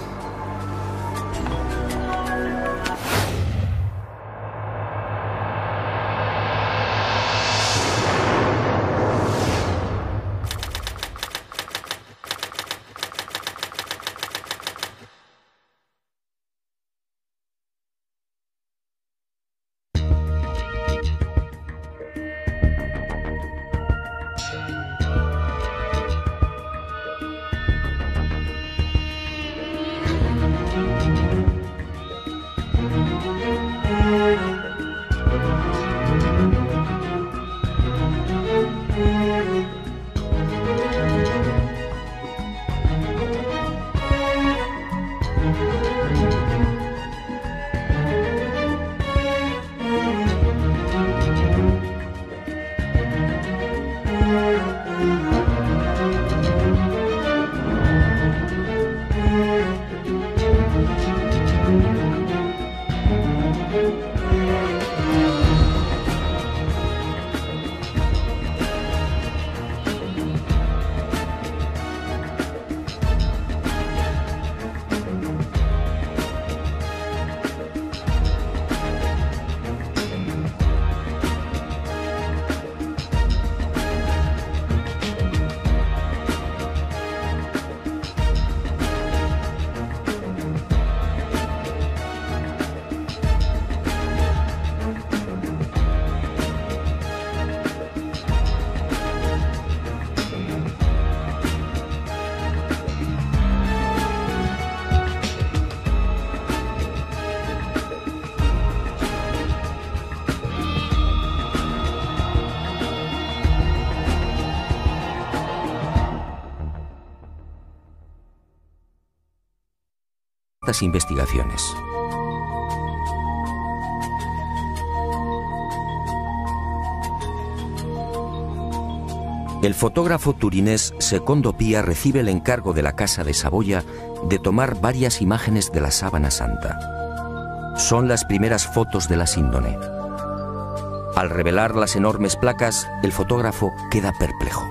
Investigaciones. El fotógrafo turinés Segundo Pía recibe el encargo de la casa de Saboya de tomar varias imágenes de la Sábana Santa. Son las primeras fotos de la Síndone. Al revelar las enormes placas, el fotógrafo queda perplejo.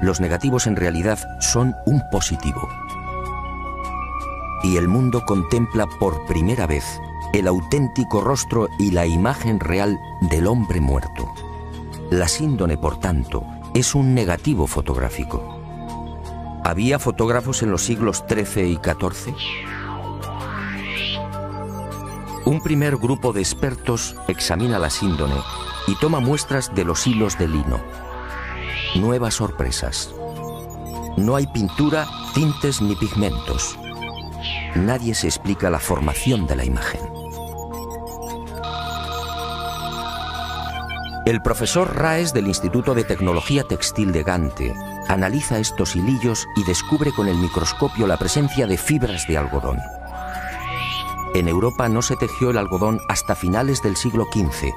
Los negativos en realidad son un positivo. y el mundo contempla por primera vez el auténtico rostro y la imagen real del hombre muerto. La síndone, por tanto, es un negativo fotográfico. ¿Había fotógrafos en los siglos trece y catorce? Un primer grupo de expertos examina la síndone y toma muestras de los hilos de lino. Nuevas sorpresas. No hay pintura, tintes ni pigmentos. Nadie se explica la formación de la imagen. El profesor Raes del Instituto de Tecnología Textil de Gante analiza estos hilillos y descubre con el microscopio la presencia de fibras de algodón. En Europa no se tejió el algodón hasta finales del siglo quince.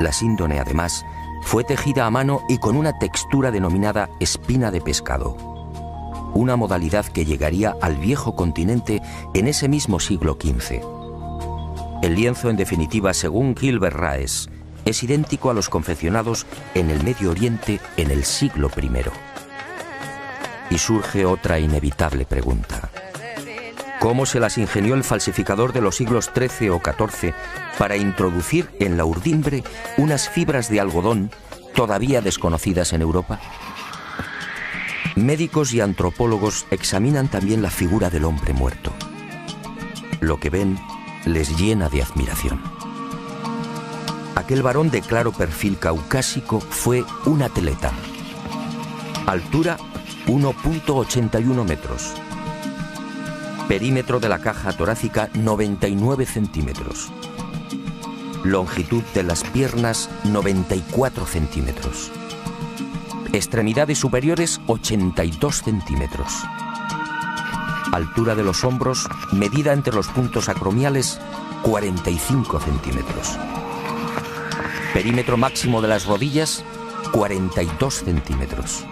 La síndone, además, fue tejida a mano y con una textura denominada espina de pescado, una modalidad que llegaría al viejo continente en ese mismo siglo quince. El lienzo, en definitiva, según Gilbert Raes, es idéntico a los confeccionados en el Medio Oriente en el siglo primero. Y surge otra inevitable pregunta. ¿Cómo se las ingenió el falsificador de los siglos trece o catorce para introducir en la urdimbre unas fibras de algodón todavía desconocidas en Europa? Médicos y antropólogos examinan también la figura del hombre muerto. Lo que ven les llena de admiración. Aquel varón de claro perfil caucásico fue un atleta. Altura uno coma ochenta y uno metros. Perímetro de la caja torácica noventa y nueve centímetros. Longitud de las piernas noventa y cuatro centímetros. Extremidades superiores ochenta y dos centímetros. Altura de los hombros, medida entre los puntos acromiales, cuarenta y cinco centímetros. Perímetro máximo de las rodillas, cuarenta y dos centímetros.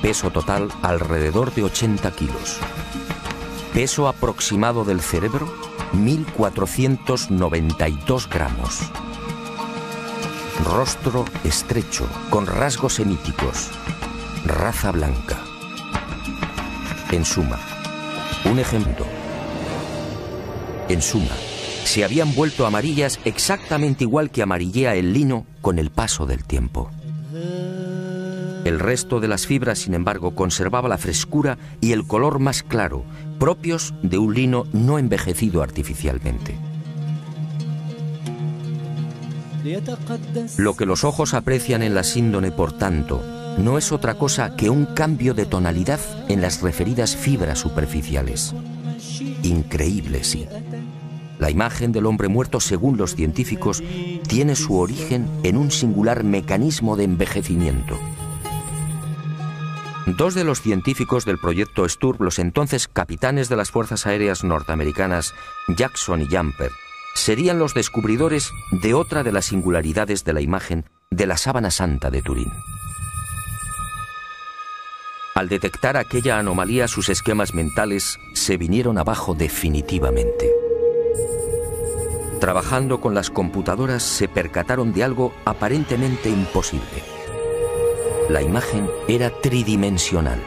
Peso total alrededor de ochenta kilos. Peso aproximado del cerebro, mil cuatrocientos noventa y dos gramos. Rostro estrecho, con rasgos semíticos. Raza blanca. En suma, un ejemplo. En suma, se habían vuelto amarillas exactamente igual que amarillea el lino con el paso del tiempo. El resto de las fibras, sin embargo, conservaba la frescura y el color más claro, propios de un lino no envejecido artificialmente. Lo que los ojos aprecian en la síndone, por tanto, no es otra cosa que un cambio de tonalidad en las referidas fibras superficiales. Increíble, sí. La imagen del hombre muerto, según los científicos, tiene su origen en un singular mecanismo de envejecimiento. Dos de los científicos del proyecto STURP, los entonces capitanes de las Fuerzas Aéreas norteamericanas, Jackson y Jumper, serían los descubridores de otra de las singularidades de la imagen de la Sábana Santa de Turín. Al detectar aquella anomalía, sus esquemas mentales se vinieron abajo definitivamente. Trabajando con las computadoras, se percataron de algo aparentemente imposible. La imagen era tridimensional.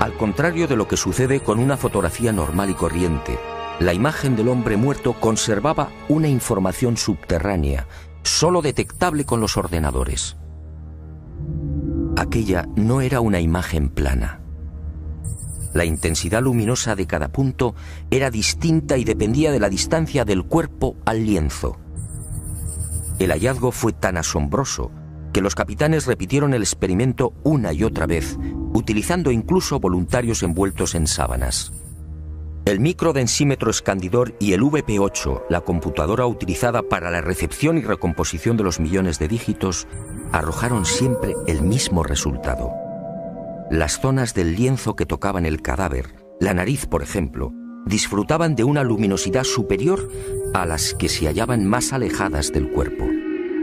Al contrario de lo que sucede con una fotografía normal y corriente, la imagen del hombre muerto conservaba una información subterránea, solo detectable con los ordenadores. Aquella no era una imagen plana. La intensidad luminosa de cada punto era distinta y dependía de la distancia del cuerpo al lienzo. El hallazgo fue tan asombroso que los capitanes repitieron el experimento una y otra vez, utilizando incluso voluntarios envueltos en sábanas. El microdensímetro escandidor y el V P ocho, la computadora utilizada para la recepción y recomposición de los millones de dígitos, arrojaron siempre el mismo resultado. Las zonas del lienzo que tocaban el cadáver, la nariz por ejemplo, disfrutaban de una luminosidad superior a las que se hallaban más alejadas del cuerpo.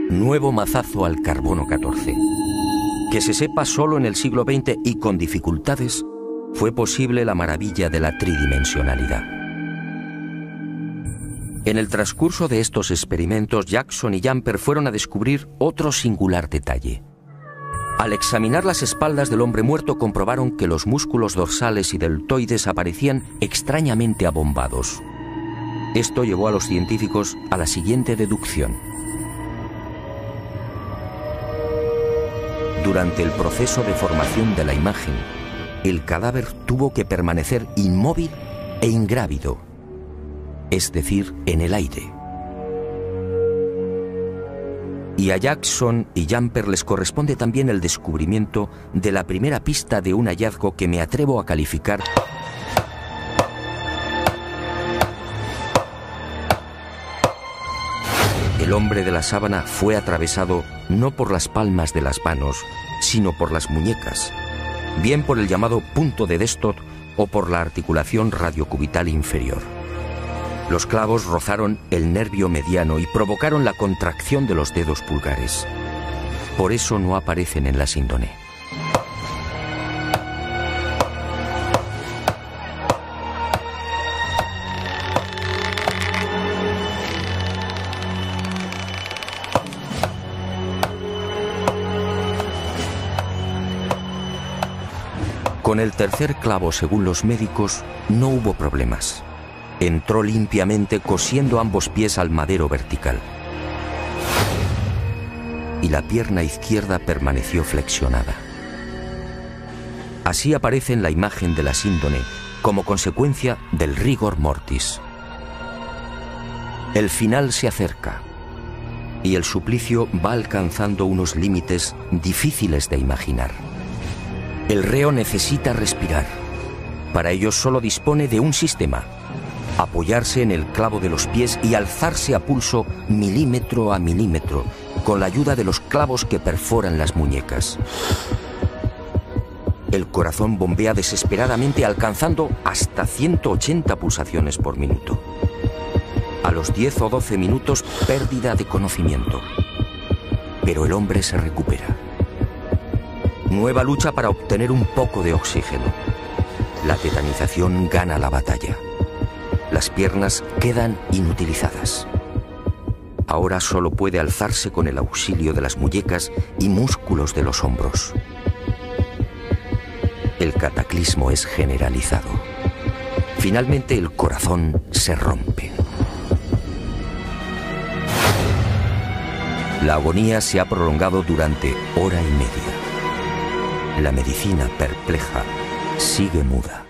Nuevo mazazo al carbono catorce. Que se sepa, solo en el siglo veinte y con dificultades, fue posible la maravilla de la tridimensionalidad. En el transcurso de estos experimentos, Jackson y Jumper fueron a descubrir otro singular detalle. Al examinar las espaldas del hombre muerto comprobaron que los músculos dorsales y deltoides aparecían extrañamente abombados. Esto llevó a los científicos a la siguiente deducción. Durante el proceso de formación de la imagen, el cadáver tuvo que permanecer inmóvil e ingrávido, es decir, en el aire. Y a Jackson y Jumper les corresponde también el descubrimiento de la primera pista de un hallazgo que me atrevo a calificar . El hombre de la sábana fue atravesado no por las palmas de las manos, sino por las muñecas, bien por el llamado punto de Déstot o por la articulación radiocubital inferior. Los clavos rozaron el nervio mediano y provocaron la contracción de los dedos pulgares. Por eso no aparecen en la síndone. Con el tercer clavo, según los médicos, no hubo problemas. Entró limpiamente cosiendo ambos pies al madero vertical. Y la pierna izquierda permaneció flexionada. Así aparece en la imagen de la síndone, como consecuencia del rigor mortis. El final se acerca, y el suplicio va alcanzando unos límites difíciles de imaginar. El reo necesita respirar. Para ello solo dispone de un sistema: apoyarse en el clavo de los pies y alzarse a pulso milímetro a milímetro, con la ayuda de los clavos que perforan las muñecas. El corazón bombea desesperadamente, alcanzando hasta ciento ochenta pulsaciones por minuto. A los diez o doce minutos, pérdida de conocimiento. Pero el hombre se recupera. Nueva lucha para obtener un poco de oxígeno. La tetanización gana la batalla. Las piernas quedan inutilizadas. Ahora solo puede alzarse con el auxilio de las muñecas y músculos de los hombros. El cataclismo es generalizado. Finalmente el corazón se rompe. La agonía se ha prolongado durante hora y media. La medicina, perpleja, sigue muda.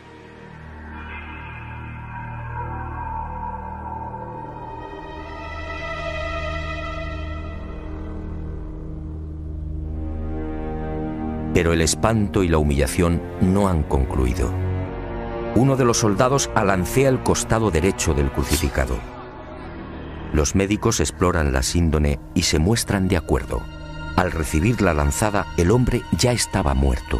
Pero el espanto y la humillación no han concluido. Uno de los soldados alancea el costado derecho del crucificado. Los médicos exploran la síndone y se muestran de acuerdo. Al recibir la lanzada, el hombre ya estaba muerto.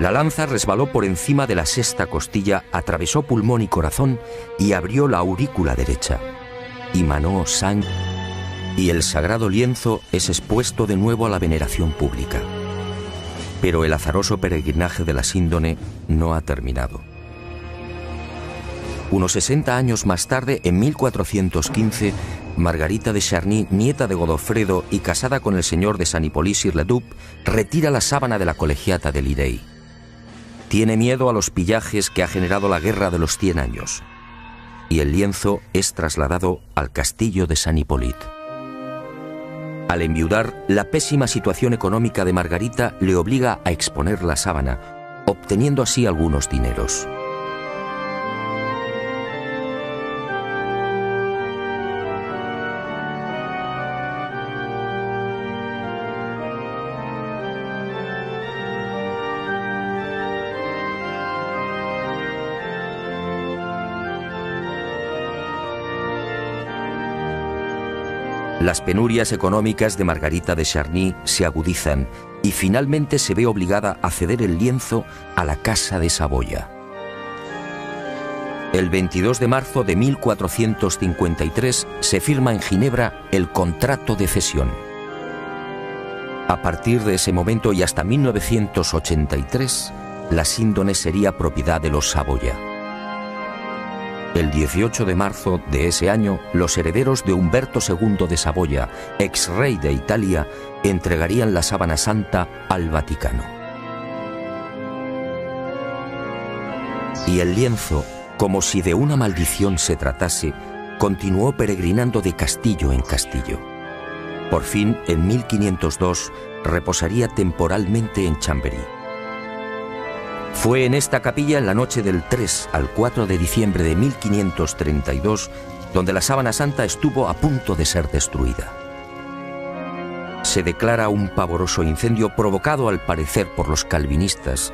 La lanza resbaló por encima de la sexta costilla, atravesó pulmón y corazón y abrió la aurícula derecha. Emanó sangre y el sagrado lienzo es expuesto de nuevo a la veneración pública. Pero el azaroso peregrinaje de la síndone no ha terminado. Unos sesenta años más tarde, en mil cuatrocientos quince, Margarita de Charny, nieta de Godofredo y casada con el señor de San Hippolyte-sur-le-Duc, retira la sábana de la colegiata de Lirey. Tiene miedo a los pillajes que ha generado la guerra de los cien años. Y el lienzo es trasladado al castillo de San Hippolyte. Al enviudar, la pésima situación económica de Margarita le obliga a exponer la sábana, obteniendo así algunos dineros. Las penurias económicas de Margarita de Charny se agudizan y finalmente se ve obligada a ceder el lienzo a la casa de Saboya. El veintidós de marzo de mil cuatrocientos cincuenta y tres se firma en Ginebra el contrato de cesión. A partir de ese momento y hasta mil novecientos ochenta y tres, la síndone sería propiedad de los Saboya. El dieciocho de marzo de ese año, los herederos de Humberto segundo de Saboya, ex rey de Italia, entregarían la Sábana Santa al Vaticano. Y el lienzo, como si de una maldición se tratase, continuó peregrinando de castillo en castillo. Por fin, en mil quinientos dos, reposaría temporalmente en Chamberí. Fue en esta capilla, en la noche del tres al cuatro de diciembre de mil quinientos treinta y dos, donde la Sábana Santa estuvo a punto de ser destruida. Se declara un pavoroso incendio provocado al parecer por los calvinistas,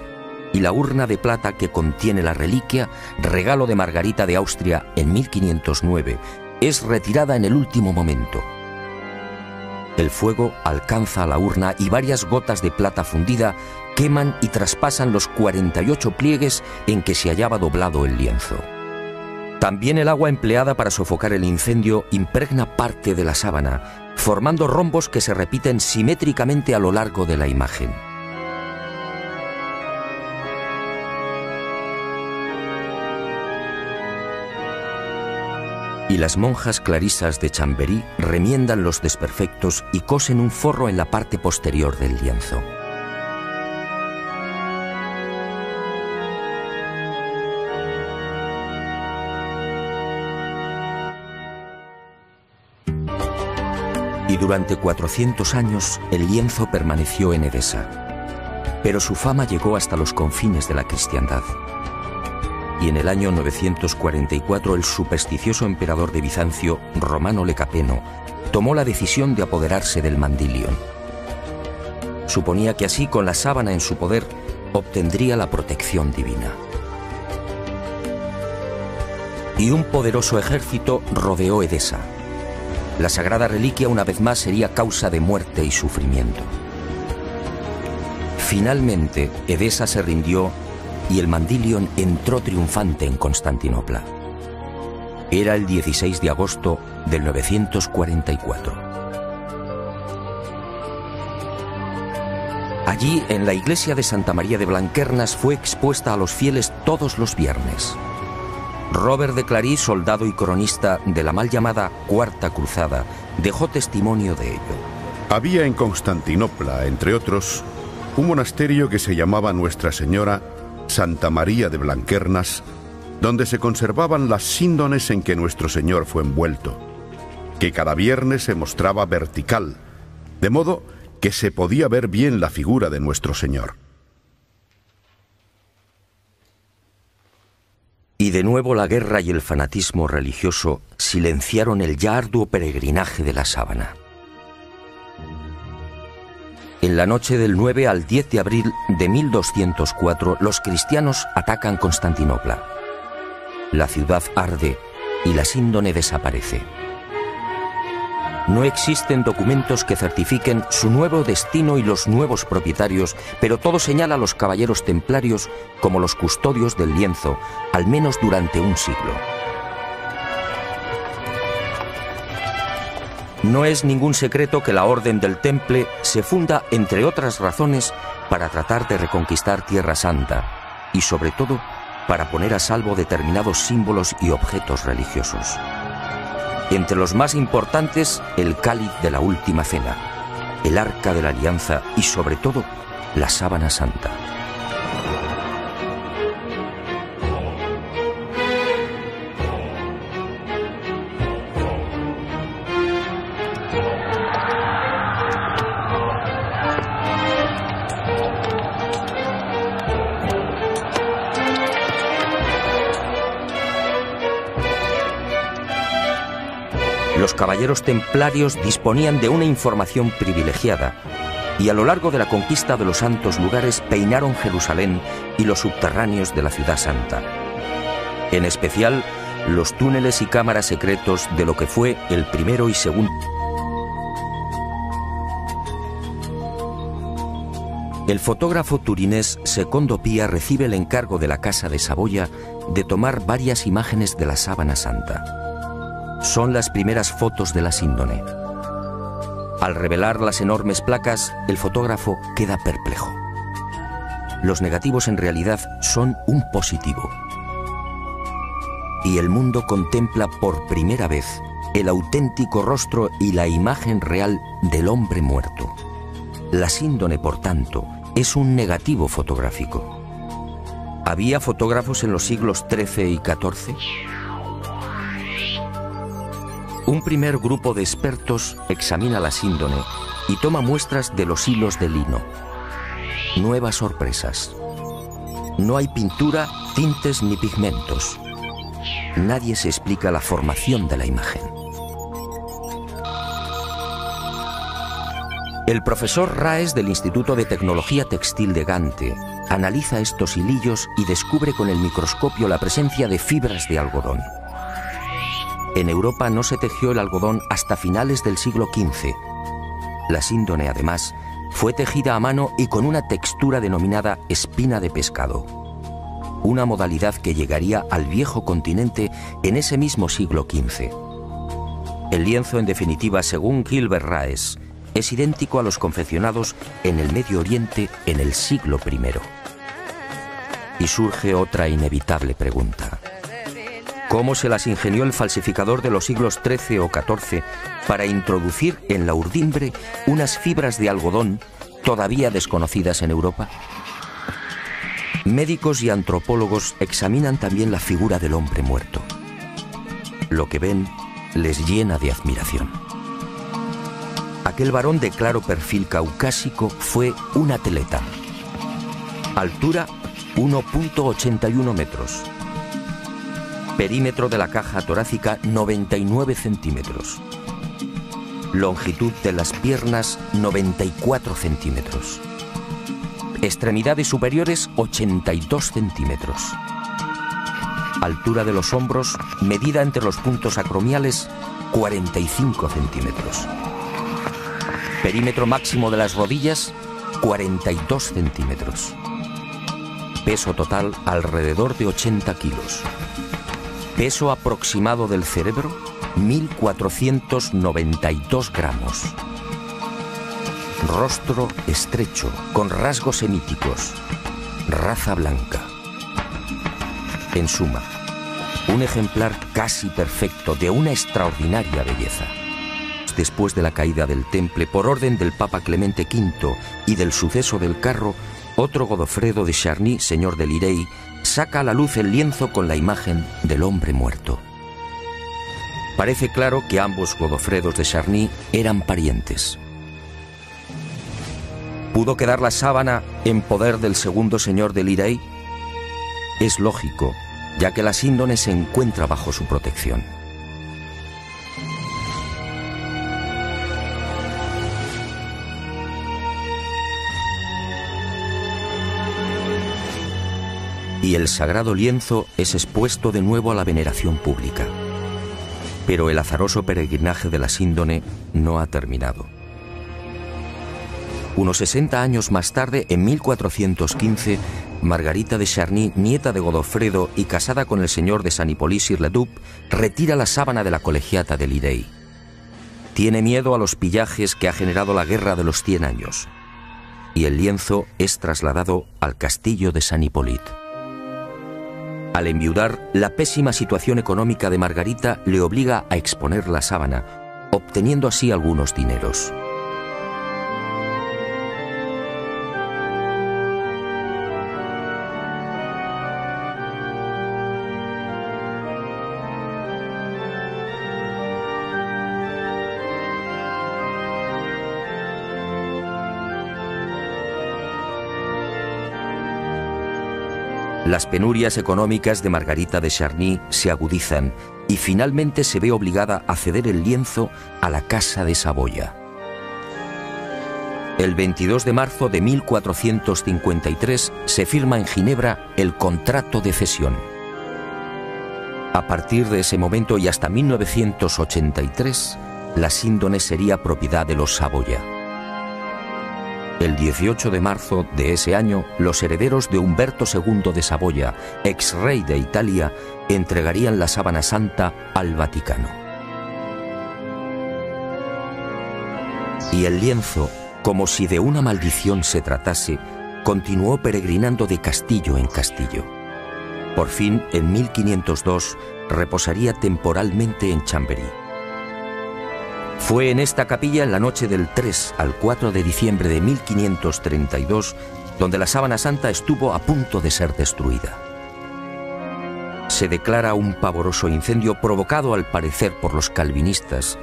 y la urna de plata que contiene la reliquia, regalo de Margarita de Austria en mil quinientos nueve, es retirada en el último momento. El fuego alcanza la urna y varias gotas de plata fundida queman y traspasan los cuarenta y ocho pliegues en que se hallaba doblado el lienzo. También el agua empleada para sofocar el incendio impregna parte de la sábana, formando rombos que se repiten simétricamente a lo largo de la imagen. Y las monjas clarisas de Chamberí remiendan los desperfectos y cosen un forro en la parte posterior del lienzo. Y durante cuatrocientos años el lienzo permaneció en Edesa, pero su fama llegó hasta los confines de la cristiandad. Y en el año novecientos cuarenta y cuatro el supersticioso emperador de Bizancio, Romano Lecapeno, tomó la decisión de apoderarse del Mandilión. Suponía que así, con la sábana en su poder, obtendría la protección divina. Y un poderoso ejército rodeó Edesa. La sagrada reliquia una vez más sería causa de muerte y sufrimiento. Finalmente, Edesa se rindió y el Mandilión entró triunfante en Constantinopla. Era el dieciséis de agosto del novecientos cuarenta y cuatro. Allí, en la iglesia de Santa María de Blanquernas, fue expuesta a los fieles todos los viernes. Robert de Clary, soldado y cronista de la mal llamada Cuarta Cruzada, dejó testimonio de ello. Había en Constantinopla, entre otros, un monasterio que se llamaba Nuestra Señora Santa María de Blanquernas, donde se conservaban las síndones en que nuestro Señor fue envuelto, que cada viernes se mostraba vertical, de modo que se podía ver bien la figura de nuestro Señor. Y de nuevo la guerra y el fanatismo religioso silenciaron el ya arduo peregrinaje de la sábana. En la noche del nueve al diez de abril de mil doscientos cuatro, los cristianos atacan Constantinopla. La ciudad arde y la síndone desaparece. No existen documentos que certifiquen su nuevo destino y los nuevos propietarios, pero todo señala a los caballeros templarios como los custodios del lienzo, al menos durante un siglo. No es ningún secreto que la Orden del Temple se funda, entre otras razones, para tratar de reconquistar Tierra Santa y, sobre todo, para poner a salvo determinados símbolos y objetos religiosos. Entre los más importantes, el cáliz de la Última Cena, el Arca de la Alianza y, sobre todo, la Sábana Santa. Los caballeros templarios disponían de una información privilegiada y a lo largo de la conquista de los santos lugares peinaron Jerusalén y los subterráneos de la ciudad santa. En especial, los túneles y cámaras secretos de lo que fue el primero y segundo. El fotógrafo turinés Segundo Pía recibe el encargo de la casa de Saboya de tomar varias imágenes de la Sábana Santa. Son las primeras fotos de la síndone. Al revelar las enormes placas, el fotógrafo queda perplejo. Los negativos en realidad son un positivo. y el mundo contempla por primera vez el auténtico rostro y la imagen real del hombre muerto. La síndone, por tanto, es un negativo fotográfico. ¿Había fotógrafos en los siglos trece y catorce? Un primer grupo de expertos examina la síndone y toma muestras de los hilos de lino. Nuevas sorpresas. No hay pintura, tintes ni pigmentos. Nadie se explica la formación de la imagen. El profesor Raes del Instituto de Tecnología Textil de Gante analiza estos hilillos y descubre con el microscopio la presencia de fibras de algodón. En Europa no se tejió el algodón hasta finales del siglo quince. La síndone, además, fue tejida a mano y con una textura denominada espina de pescado, una modalidad que llegaría al viejo continente en ese mismo siglo quince. El lienzo, en definitiva, según Gilbert Raes, es idéntico a los confeccionados en el Medio Oriente en el siglo primero. Y surge otra inevitable pregunta. ¿Cómo se las ingenió el falsificador de los siglos trece o catorce para introducir en la urdimbre unas fibras de algodón todavía desconocidas en Europa? Médicos y antropólogos examinan también la figura del hombre muerto. Lo que ven les llena de admiración. Aquel varón de claro perfil caucásico fue un atleta. Altura uno coma ochenta y uno metros. Perímetro de la caja torácica noventa y nueve centímetros. Longitud de las piernas noventa y cuatro centímetros. Extremidades superiores ochenta y dos centímetros. Altura de los hombros, medida entre los puntos acromiales, cuarenta y cinco centímetros. Perímetro máximo de las rodillas, cuarenta y dos centímetros. Peso total alrededor de ochenta kilos. Peso aproximado del cerebro, mil cuatrocientos noventa y dos gramos. Rostro estrecho, con rasgos semíticos. Raza blanca. En suma, un ejemplar casi perfecto de una extraordinaria belleza. Después de la caída del Temple por orden del Papa Clemente quinto y del suceso del carro, otro Godofredo de Charny, señor de Lirey, saca a la luz el lienzo con la imagen del hombre muerto. Parece claro que ambos Godofredos de Charny eran parientes. ¿Pudo quedar la sábana en poder del segundo señor de Lirey? Es lógico, ya que la síndone se encuentra bajo su protección. Y el sagrado lienzo es expuesto de nuevo a la veneración pública. Pero el azaroso peregrinaje de la síndone no ha terminado. Unos sesenta años más tarde, en mil cuatrocientos quince, Margarita de Charny, nieta de Godofredo y casada con el señor de San Hippolyte-sur-le-Duc, retira la sábana de la colegiata de Lirey. Tiene miedo a los pillajes que ha generado la guerra de los cien años. Y el lienzo es trasladado al castillo de San Hippolyte. Al enviudar, la pésima situación económica de Margarita le obliga a exponer la sábana, obteniendo así algunos dineros. Las penurias económicas de Margarita de Charny se agudizan y finalmente se ve obligada a ceder el lienzo a la casa de Saboya. El veintidós de marzo de mil cuatrocientos cincuenta y tres se firma en Ginebra el contrato de cesión. A partir de ese momento y hasta mil novecientos ochenta y tres, la síndone sería propiedad de los Saboya. El dieciocho de marzo de ese año, los herederos de Humberto segundo de Saboya, ex rey de Italia, entregarían la Sábana Santa al Vaticano. Y el lienzo, como si de una maldición se tratase, continuó peregrinando de castillo en castillo. Por fin, en mil quinientos dos, reposaría temporalmente en Chamberí. Fue en esta capilla en la noche del tres al cuatro de diciembre de mil quinientos treinta y dos donde la Sábana Santa estuvo a punto de ser destruida. Se declara un pavoroso incendio provocado al parecer por los calvinistas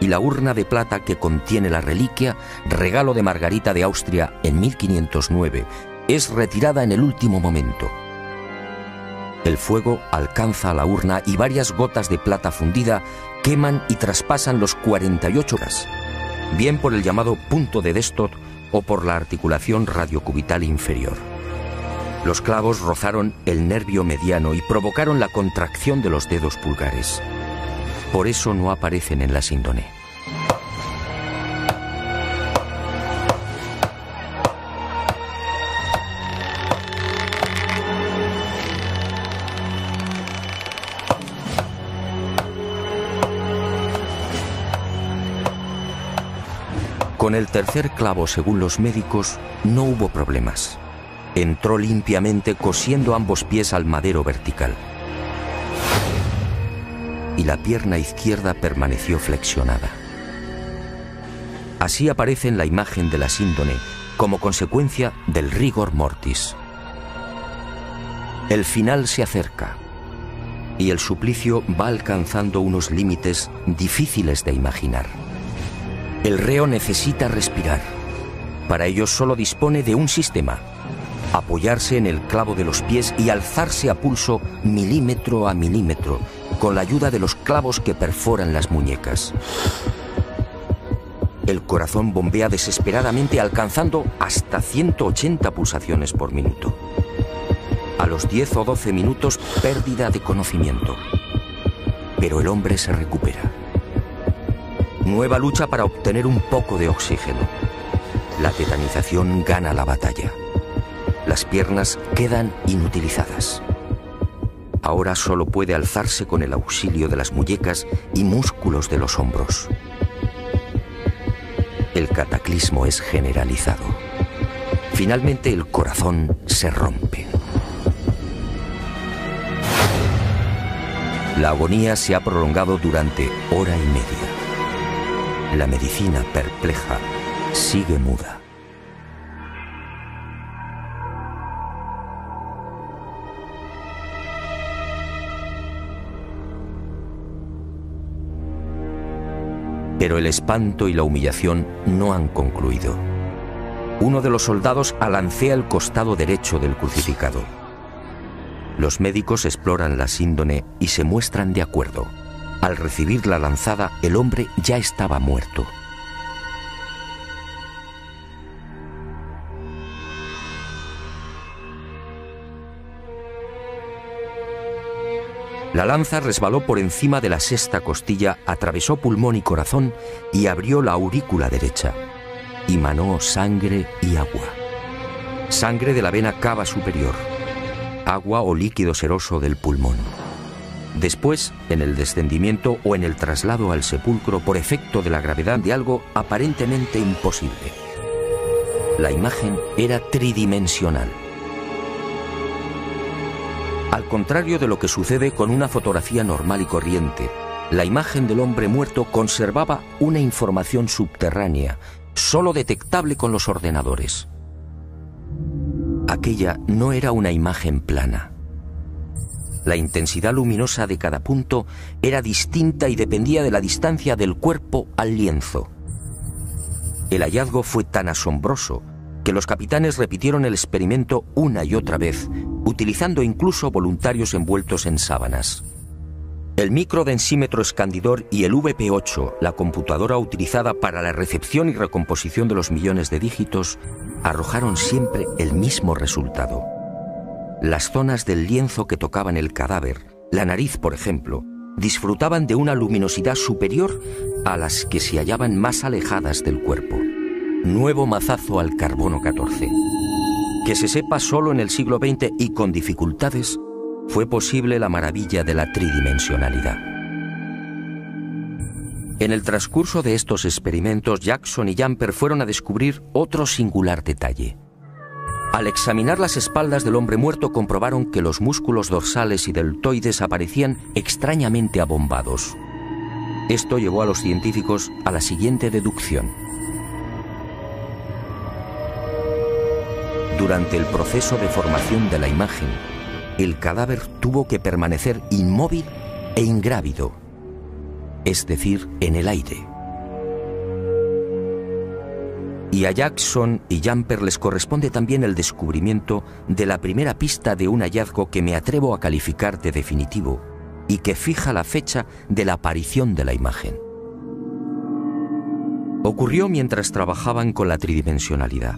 y la urna de plata que contiene la reliquia, regalo de Margarita de Austria en mil quinientos nueve, es retirada en el último momento. El fuego alcanza la urna y varias gotas de plata fundida queman y traspasan los cuarenta y ocho horas, bien por el llamado punto de Déstot o por la articulación radiocubital inferior. Los clavos rozaron el nervio mediano y provocaron la contracción de los dedos pulgares. Por eso no aparecen en la Síndone. Con el tercer clavo, según los médicos, no hubo problemas. Entró limpiamente cosiendo ambos pies al madero vertical. Y la pierna izquierda permaneció flexionada. Así aparece en la imagen de la síndone, como consecuencia del rigor mortis. El final se acerca, y el suplicio va alcanzando unos límites difíciles de imaginar. El reo necesita respirar. Para ello solo dispone de un sistema: apoyarse en el clavo de los pies y alzarse a pulso milímetro a milímetro, con la ayuda de los clavos que perforan las muñecas. El corazón bombea desesperadamente, alcanzando hasta ciento ochenta pulsaciones por minuto. A los diez o doce minutos, pérdida de conocimiento. Pero el hombre se recupera. Nueva lucha para obtener un poco de oxígeno. La tetanización gana la batalla. Las piernas quedan inutilizadas. Ahora solo puede alzarse con el auxilio de las muñecas y músculos de los hombros. El cataclismo es generalizado. Finalmente el corazón se rompe. La agonía se ha prolongado durante hora y media. La medicina, perpleja, sigue muda. Pero el espanto y la humillación no han concluido. Uno de los soldados alancea el costado derecho del crucificado. Los médicos exploran la síndone y se muestran de acuerdo. Al recibir la lanzada, el hombre ya estaba muerto. La lanza resbaló por encima de la sexta costilla, atravesó pulmón y corazón y abrió la aurícula derecha. Emanó sangre y agua. Sangre de la vena cava superior, agua o líquido seroso del pulmón. Después, en el descendimiento o en el traslado al sepulcro por efecto de la gravedad de algo aparentemente imposible. La imagen era tridimensional. Al contrario de lo que sucede con una fotografía normal y corriente, la imagen del hombre muerto conservaba una información subterránea, solo detectable con los ordenadores. Aquella no era una imagen plana. La intensidad luminosa de cada punto era distinta y dependía de la distancia del cuerpo al lienzo. El hallazgo fue tan asombroso que los capitanes repitieron el experimento una y otra vez, utilizando incluso voluntarios envueltos en sábanas. El microdensímetro escandidor y el V P ocho, la computadora utilizada para la recepción y recomposición de los millones de dígitos, arrojaron siempre el mismo resultado. Las zonas del lienzo que tocaban el cadáver, la nariz por ejemplo, disfrutaban de una luminosidad superior a las que se hallaban más alejadas del cuerpo. Nuevo mazazo al carbono catorce. Que se sepa, solo en el siglo veinte y con dificultades, fue posible la maravilla de la tridimensionalidad. En el transcurso de estos experimentos, Jackson y Jumper fueron a descubrir otro singular detalle. Al examinar las espaldas del hombre muerto comprobaron que los músculos dorsales y deltoides aparecían extrañamente abombados. Esto llevó a los científicos a la siguiente deducción. Durante el proceso de formación de la imagen, el cadáver tuvo que permanecer inmóvil e ingrávido, es decir, en el aire. Y a Jackson y Jumper les corresponde también el descubrimiento de la primera pista de un hallazgo que me atrevo a calificar de definitivo y que fija la fecha de la aparición de la imagen. Ocurrió mientras trabajaban con la tridimensionalidad.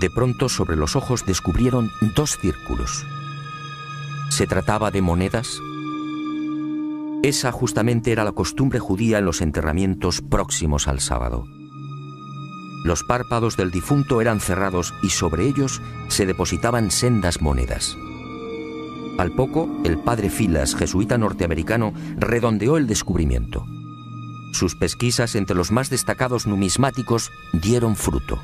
De pronto, sobre los ojos descubrieron dos círculos. ¿Se trataba de monedas? Esa justamente era la costumbre judía en los enterramientos próximos al sábado. Los párpados del difunto eran cerrados y sobre ellos se depositaban sendas monedas. Al poco, el padre Filas, jesuita norteamericano, redondeó el descubrimiento. Sus pesquisas entre los más destacados numismáticos dieron fruto.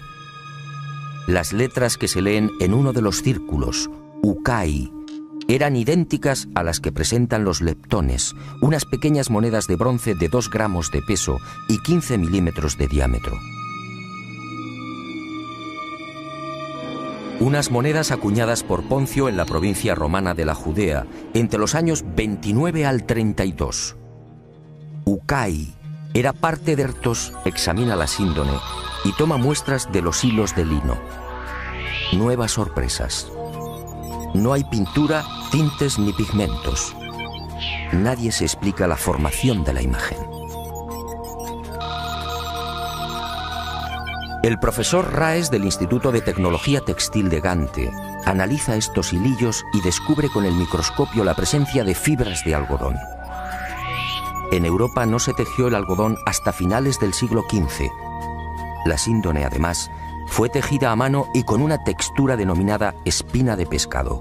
Las letras que se leen en uno de los círculos, Ukai, eran idénticas a las que presentan los leptones, unas pequeñas monedas de bronce de dos gramos de peso y quince milímetros de diámetro. Unas monedas acuñadas por Poncio en la provincia romana de la Judea entre los años veintinueve al treinta y dos. Ukai era parte de Ertos, examina la síndone y toma muestras de los hilos de lino. Nuevas sorpresas. No hay pintura, tintes ni pigmentos. Nadie se explica la formación de la imagen. El profesor Raes del Instituto de Tecnología Textil de Gante analiza estos hilillos y descubre con el microscopio la presencia de fibras de algodón. En Europa no se tejió el algodón hasta finales del siglo quince. La síndone, además, fue tejida a mano y con una textura denominada espina de pescado,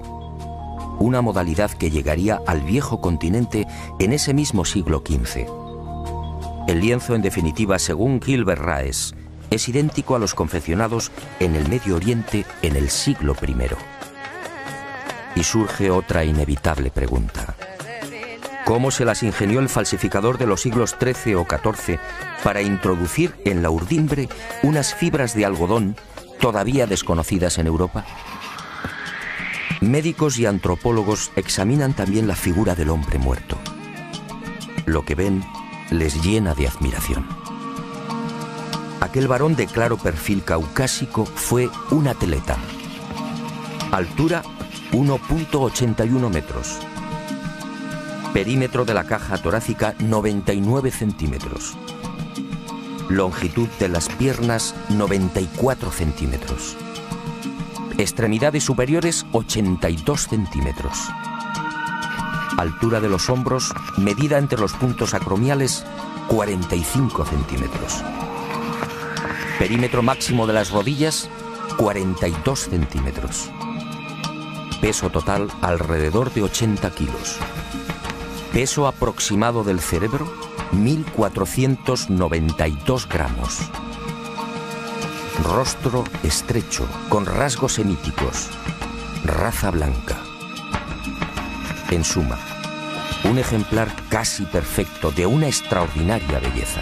una modalidad que llegaría al viejo continente en ese mismo siglo quince. El lienzo, en definitiva, según Gilbert Raes, es idéntico a los confeccionados en el Medio Oriente en el siglo primero. Y surge otra inevitable pregunta. ¿Cómo se las ingenió el falsificador de los siglos trece o catorce para introducir en la urdimbre unas fibras de algodón todavía desconocidas en Europa? Médicos y antropólogos examinan también la figura del hombre muerto. Lo que ven les llena de admiración. Aquel varón de claro perfil caucásico fue un atleta. Altura uno coma ochenta y uno metros. Perímetro de la caja torácica noventa y nueve centímetros. Longitud de las piernas noventa y cuatro centímetros. Extremidades superiores ochenta y dos centímetros. Altura de los hombros, medida entre los puntos acromiales cuarenta y cinco centímetros. Perímetro máximo de las rodillas, cuarenta y dos centímetros. Peso total, alrededor de ochenta kilos. Peso aproximado del cerebro, mil cuatrocientos noventa y dos gramos. Rostro estrecho, con rasgos semíticos. Raza blanca. En suma, un ejemplar casi perfecto de una extraordinaria belleza.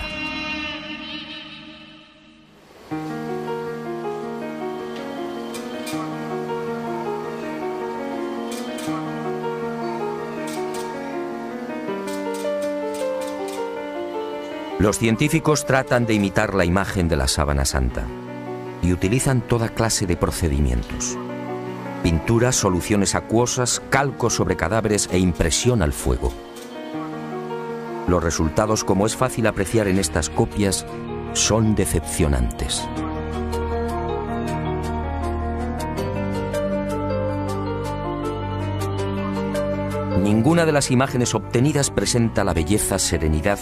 Los científicos tratan de imitar la imagen de la Sábana Santa y utilizan toda clase de procedimientos. Pinturas, soluciones acuosas, calcos sobre cadáveres e impresión al fuego. Los resultados, como es fácil apreciar en estas copias, son decepcionantes. Ninguna de las imágenes obtenidas presenta la belleza, serenidad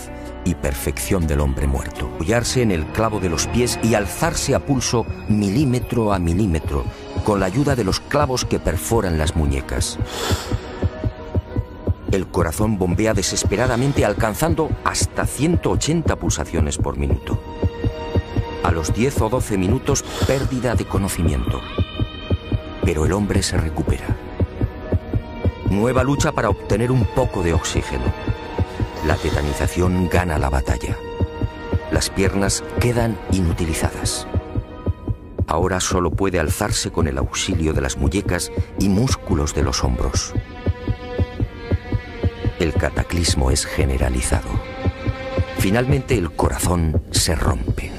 y perfección del hombre muerto. Apoyarse en el clavo de los pies y alzarse a pulso milímetro a milímetro, con la ayuda de los clavos que perforan las muñecas. El corazón bombea desesperadamente, alcanzando hasta ciento ochenta pulsaciones por minuto. A los diez o doce minutos, pérdida de conocimiento. pero el hombre se recupera. Nueva lucha para obtener un poco de oxígeno. La tetanización gana la batalla. Las piernas quedan inutilizadas. Ahora solo puede alzarse con el auxilio de las muñecas y músculos de los hombros. El cataclismo es generalizado. Finalmente el corazón se rompe.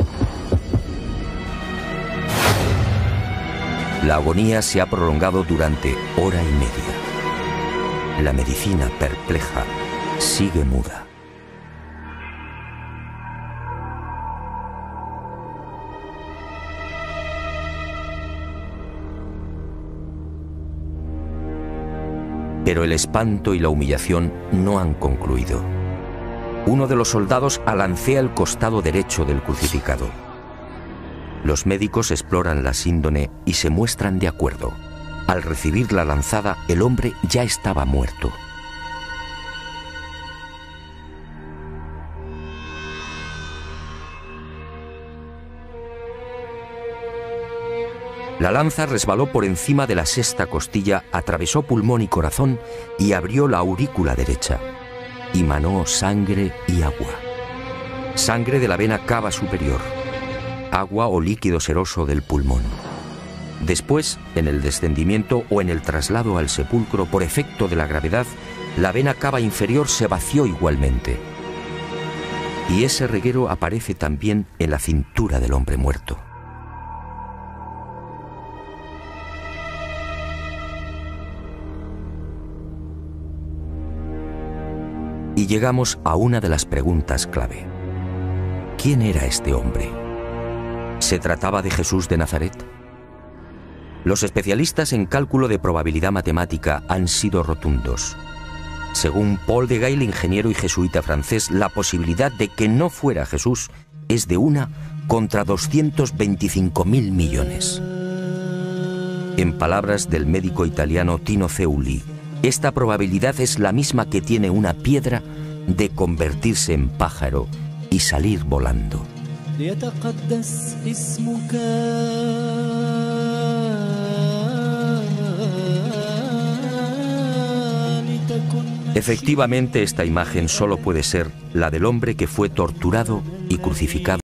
La agonía se ha prolongado durante hora y media. La medicina, perpleja, sigue muda. Pero el espanto y la humillación no han concluido. Uno de los soldados alancea el costado derecho del crucificado. Los médicos exploran la síndone y se muestran de acuerdo. Al recibir la lanzada, el hombre ya estaba muerto. La lanza resbaló por encima de la sexta costilla, atravesó pulmón y corazón y abrió la aurícula derecha. Y manó sangre y agua. Sangre de la vena cava superior. Agua o líquido seroso del pulmón. Después, en el descendimiento o en el traslado al sepulcro por efecto de la gravedad, la vena cava inferior se vació igualmente. Y ese reguero aparece también en la cintura del hombre muerto. Y llegamos a una de las preguntas clave. ¿Quién era este hombre? ¿Se trataba de Jesús de Nazaret? Los especialistas en cálculo de probabilidad matemática han sido rotundos. Según Paul de Gaille, ingeniero y jesuita francés, la posibilidad de que no fuera Jesús es de una contra doscientos veinticinco mil millones. En palabras del médico italiano Tino Zeuli, esta probabilidad es la misma que tiene una piedra de convertirse en pájaro y salir volando. Efectivamente, esta imagen solo puede ser la del hombre que fue torturado y crucificado.